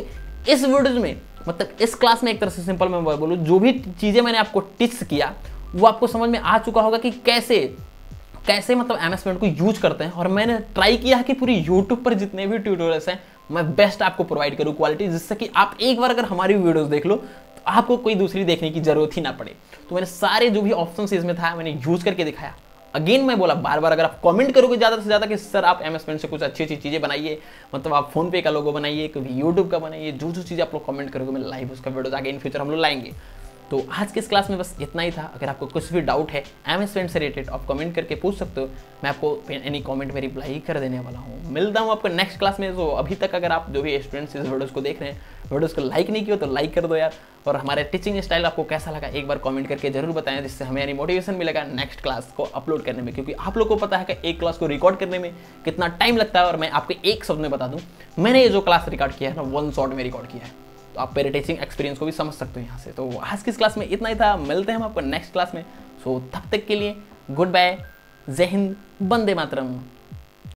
इस वीडियो में, मतलब इस क्लास में एक तरह से सिंपल मैं बोलूँ, जो भी चीज़ें मैंने आपको टिप्स किया वो आपको समझ में आ चुका होगा कि कैसे मतलब एमएस पेंट को यूज करते हैं। और मैंने ट्राई किया है कि पूरी यूट्यूब पर जितने भी ट्यूटोरियल्स हैं मैं बेस्ट आपको प्रोवाइड करूँ क्वालिटी, जिससे कि आप एक बार अगर हमारी वीडियोस देख लो तो आपको कोई दूसरी देखने की जरूरत ही ना पड़े। तो मैंने सारे जो भी ऑप्शंस इसमें था मैंने यूज करके दिखाया। अगेन मैं बोला बार बार, अगर आप कमेंट करोगे ज़्यादा से ज़्यादा कि सर आप एमएस पेंट से कुछ अच्छी अच्छी चीज़ें बनाइए, मतलब आप फोन पे का लोगो बनाइए, कभी यूट्यूब का बनाइए, जो जो चीज़ें आप लोग कमेंट करोगे मैं लाइव उसका वीडियो आगे इन फ्यूचर हम लोग लाएंगे। तो आज के इस क्लास में बस इतना ही था। अगर आपको कुछ भी डाउट है एमएस पेंट से रिलेटेड आप कमेंट करके पूछ सकते हो, मैं आपको एनी कमेंट में रिप्लाई कर देने वाला हूँ। मिलता हूँ आपको नेक्स्ट क्लास में। तो अभी तक अगर आप जो भी स्टूडेंट्स इस वीडियोस को देख रहे हैं, वीडियोस को लाइक नहीं किया तो लाइक कर दो यार, और हमारे टीचिंग स्टाइल आपको कैसा लगा एक बार कॉमेंट करके जरूर बताएं, जिससे हमें यानी मोटिवेशन मिलेगा नेक्स्ट क्लास को अपलोड करने में। क्योंकि आप लोग को पता है कि एक क्लास को रिकॉर्ड करने में कितना टाइम लगता है, और मैं आपके एक शब्द में बता दूँ मैंने ये जो क्लास रिकॉर्ड किया है ना वन शॉट में रिकॉर्ड किया है, तो आप मेरे टीचिंग एक्सपीरियंस को भी समझ सकते हो यहाँ से। तो आज की इस क्लास में इतना ही था, मिलते हैं हम आपको नेक्स्ट क्लास में। सो तब तक के लिए गुड बाय, जय हिंद, वंदे मातरम।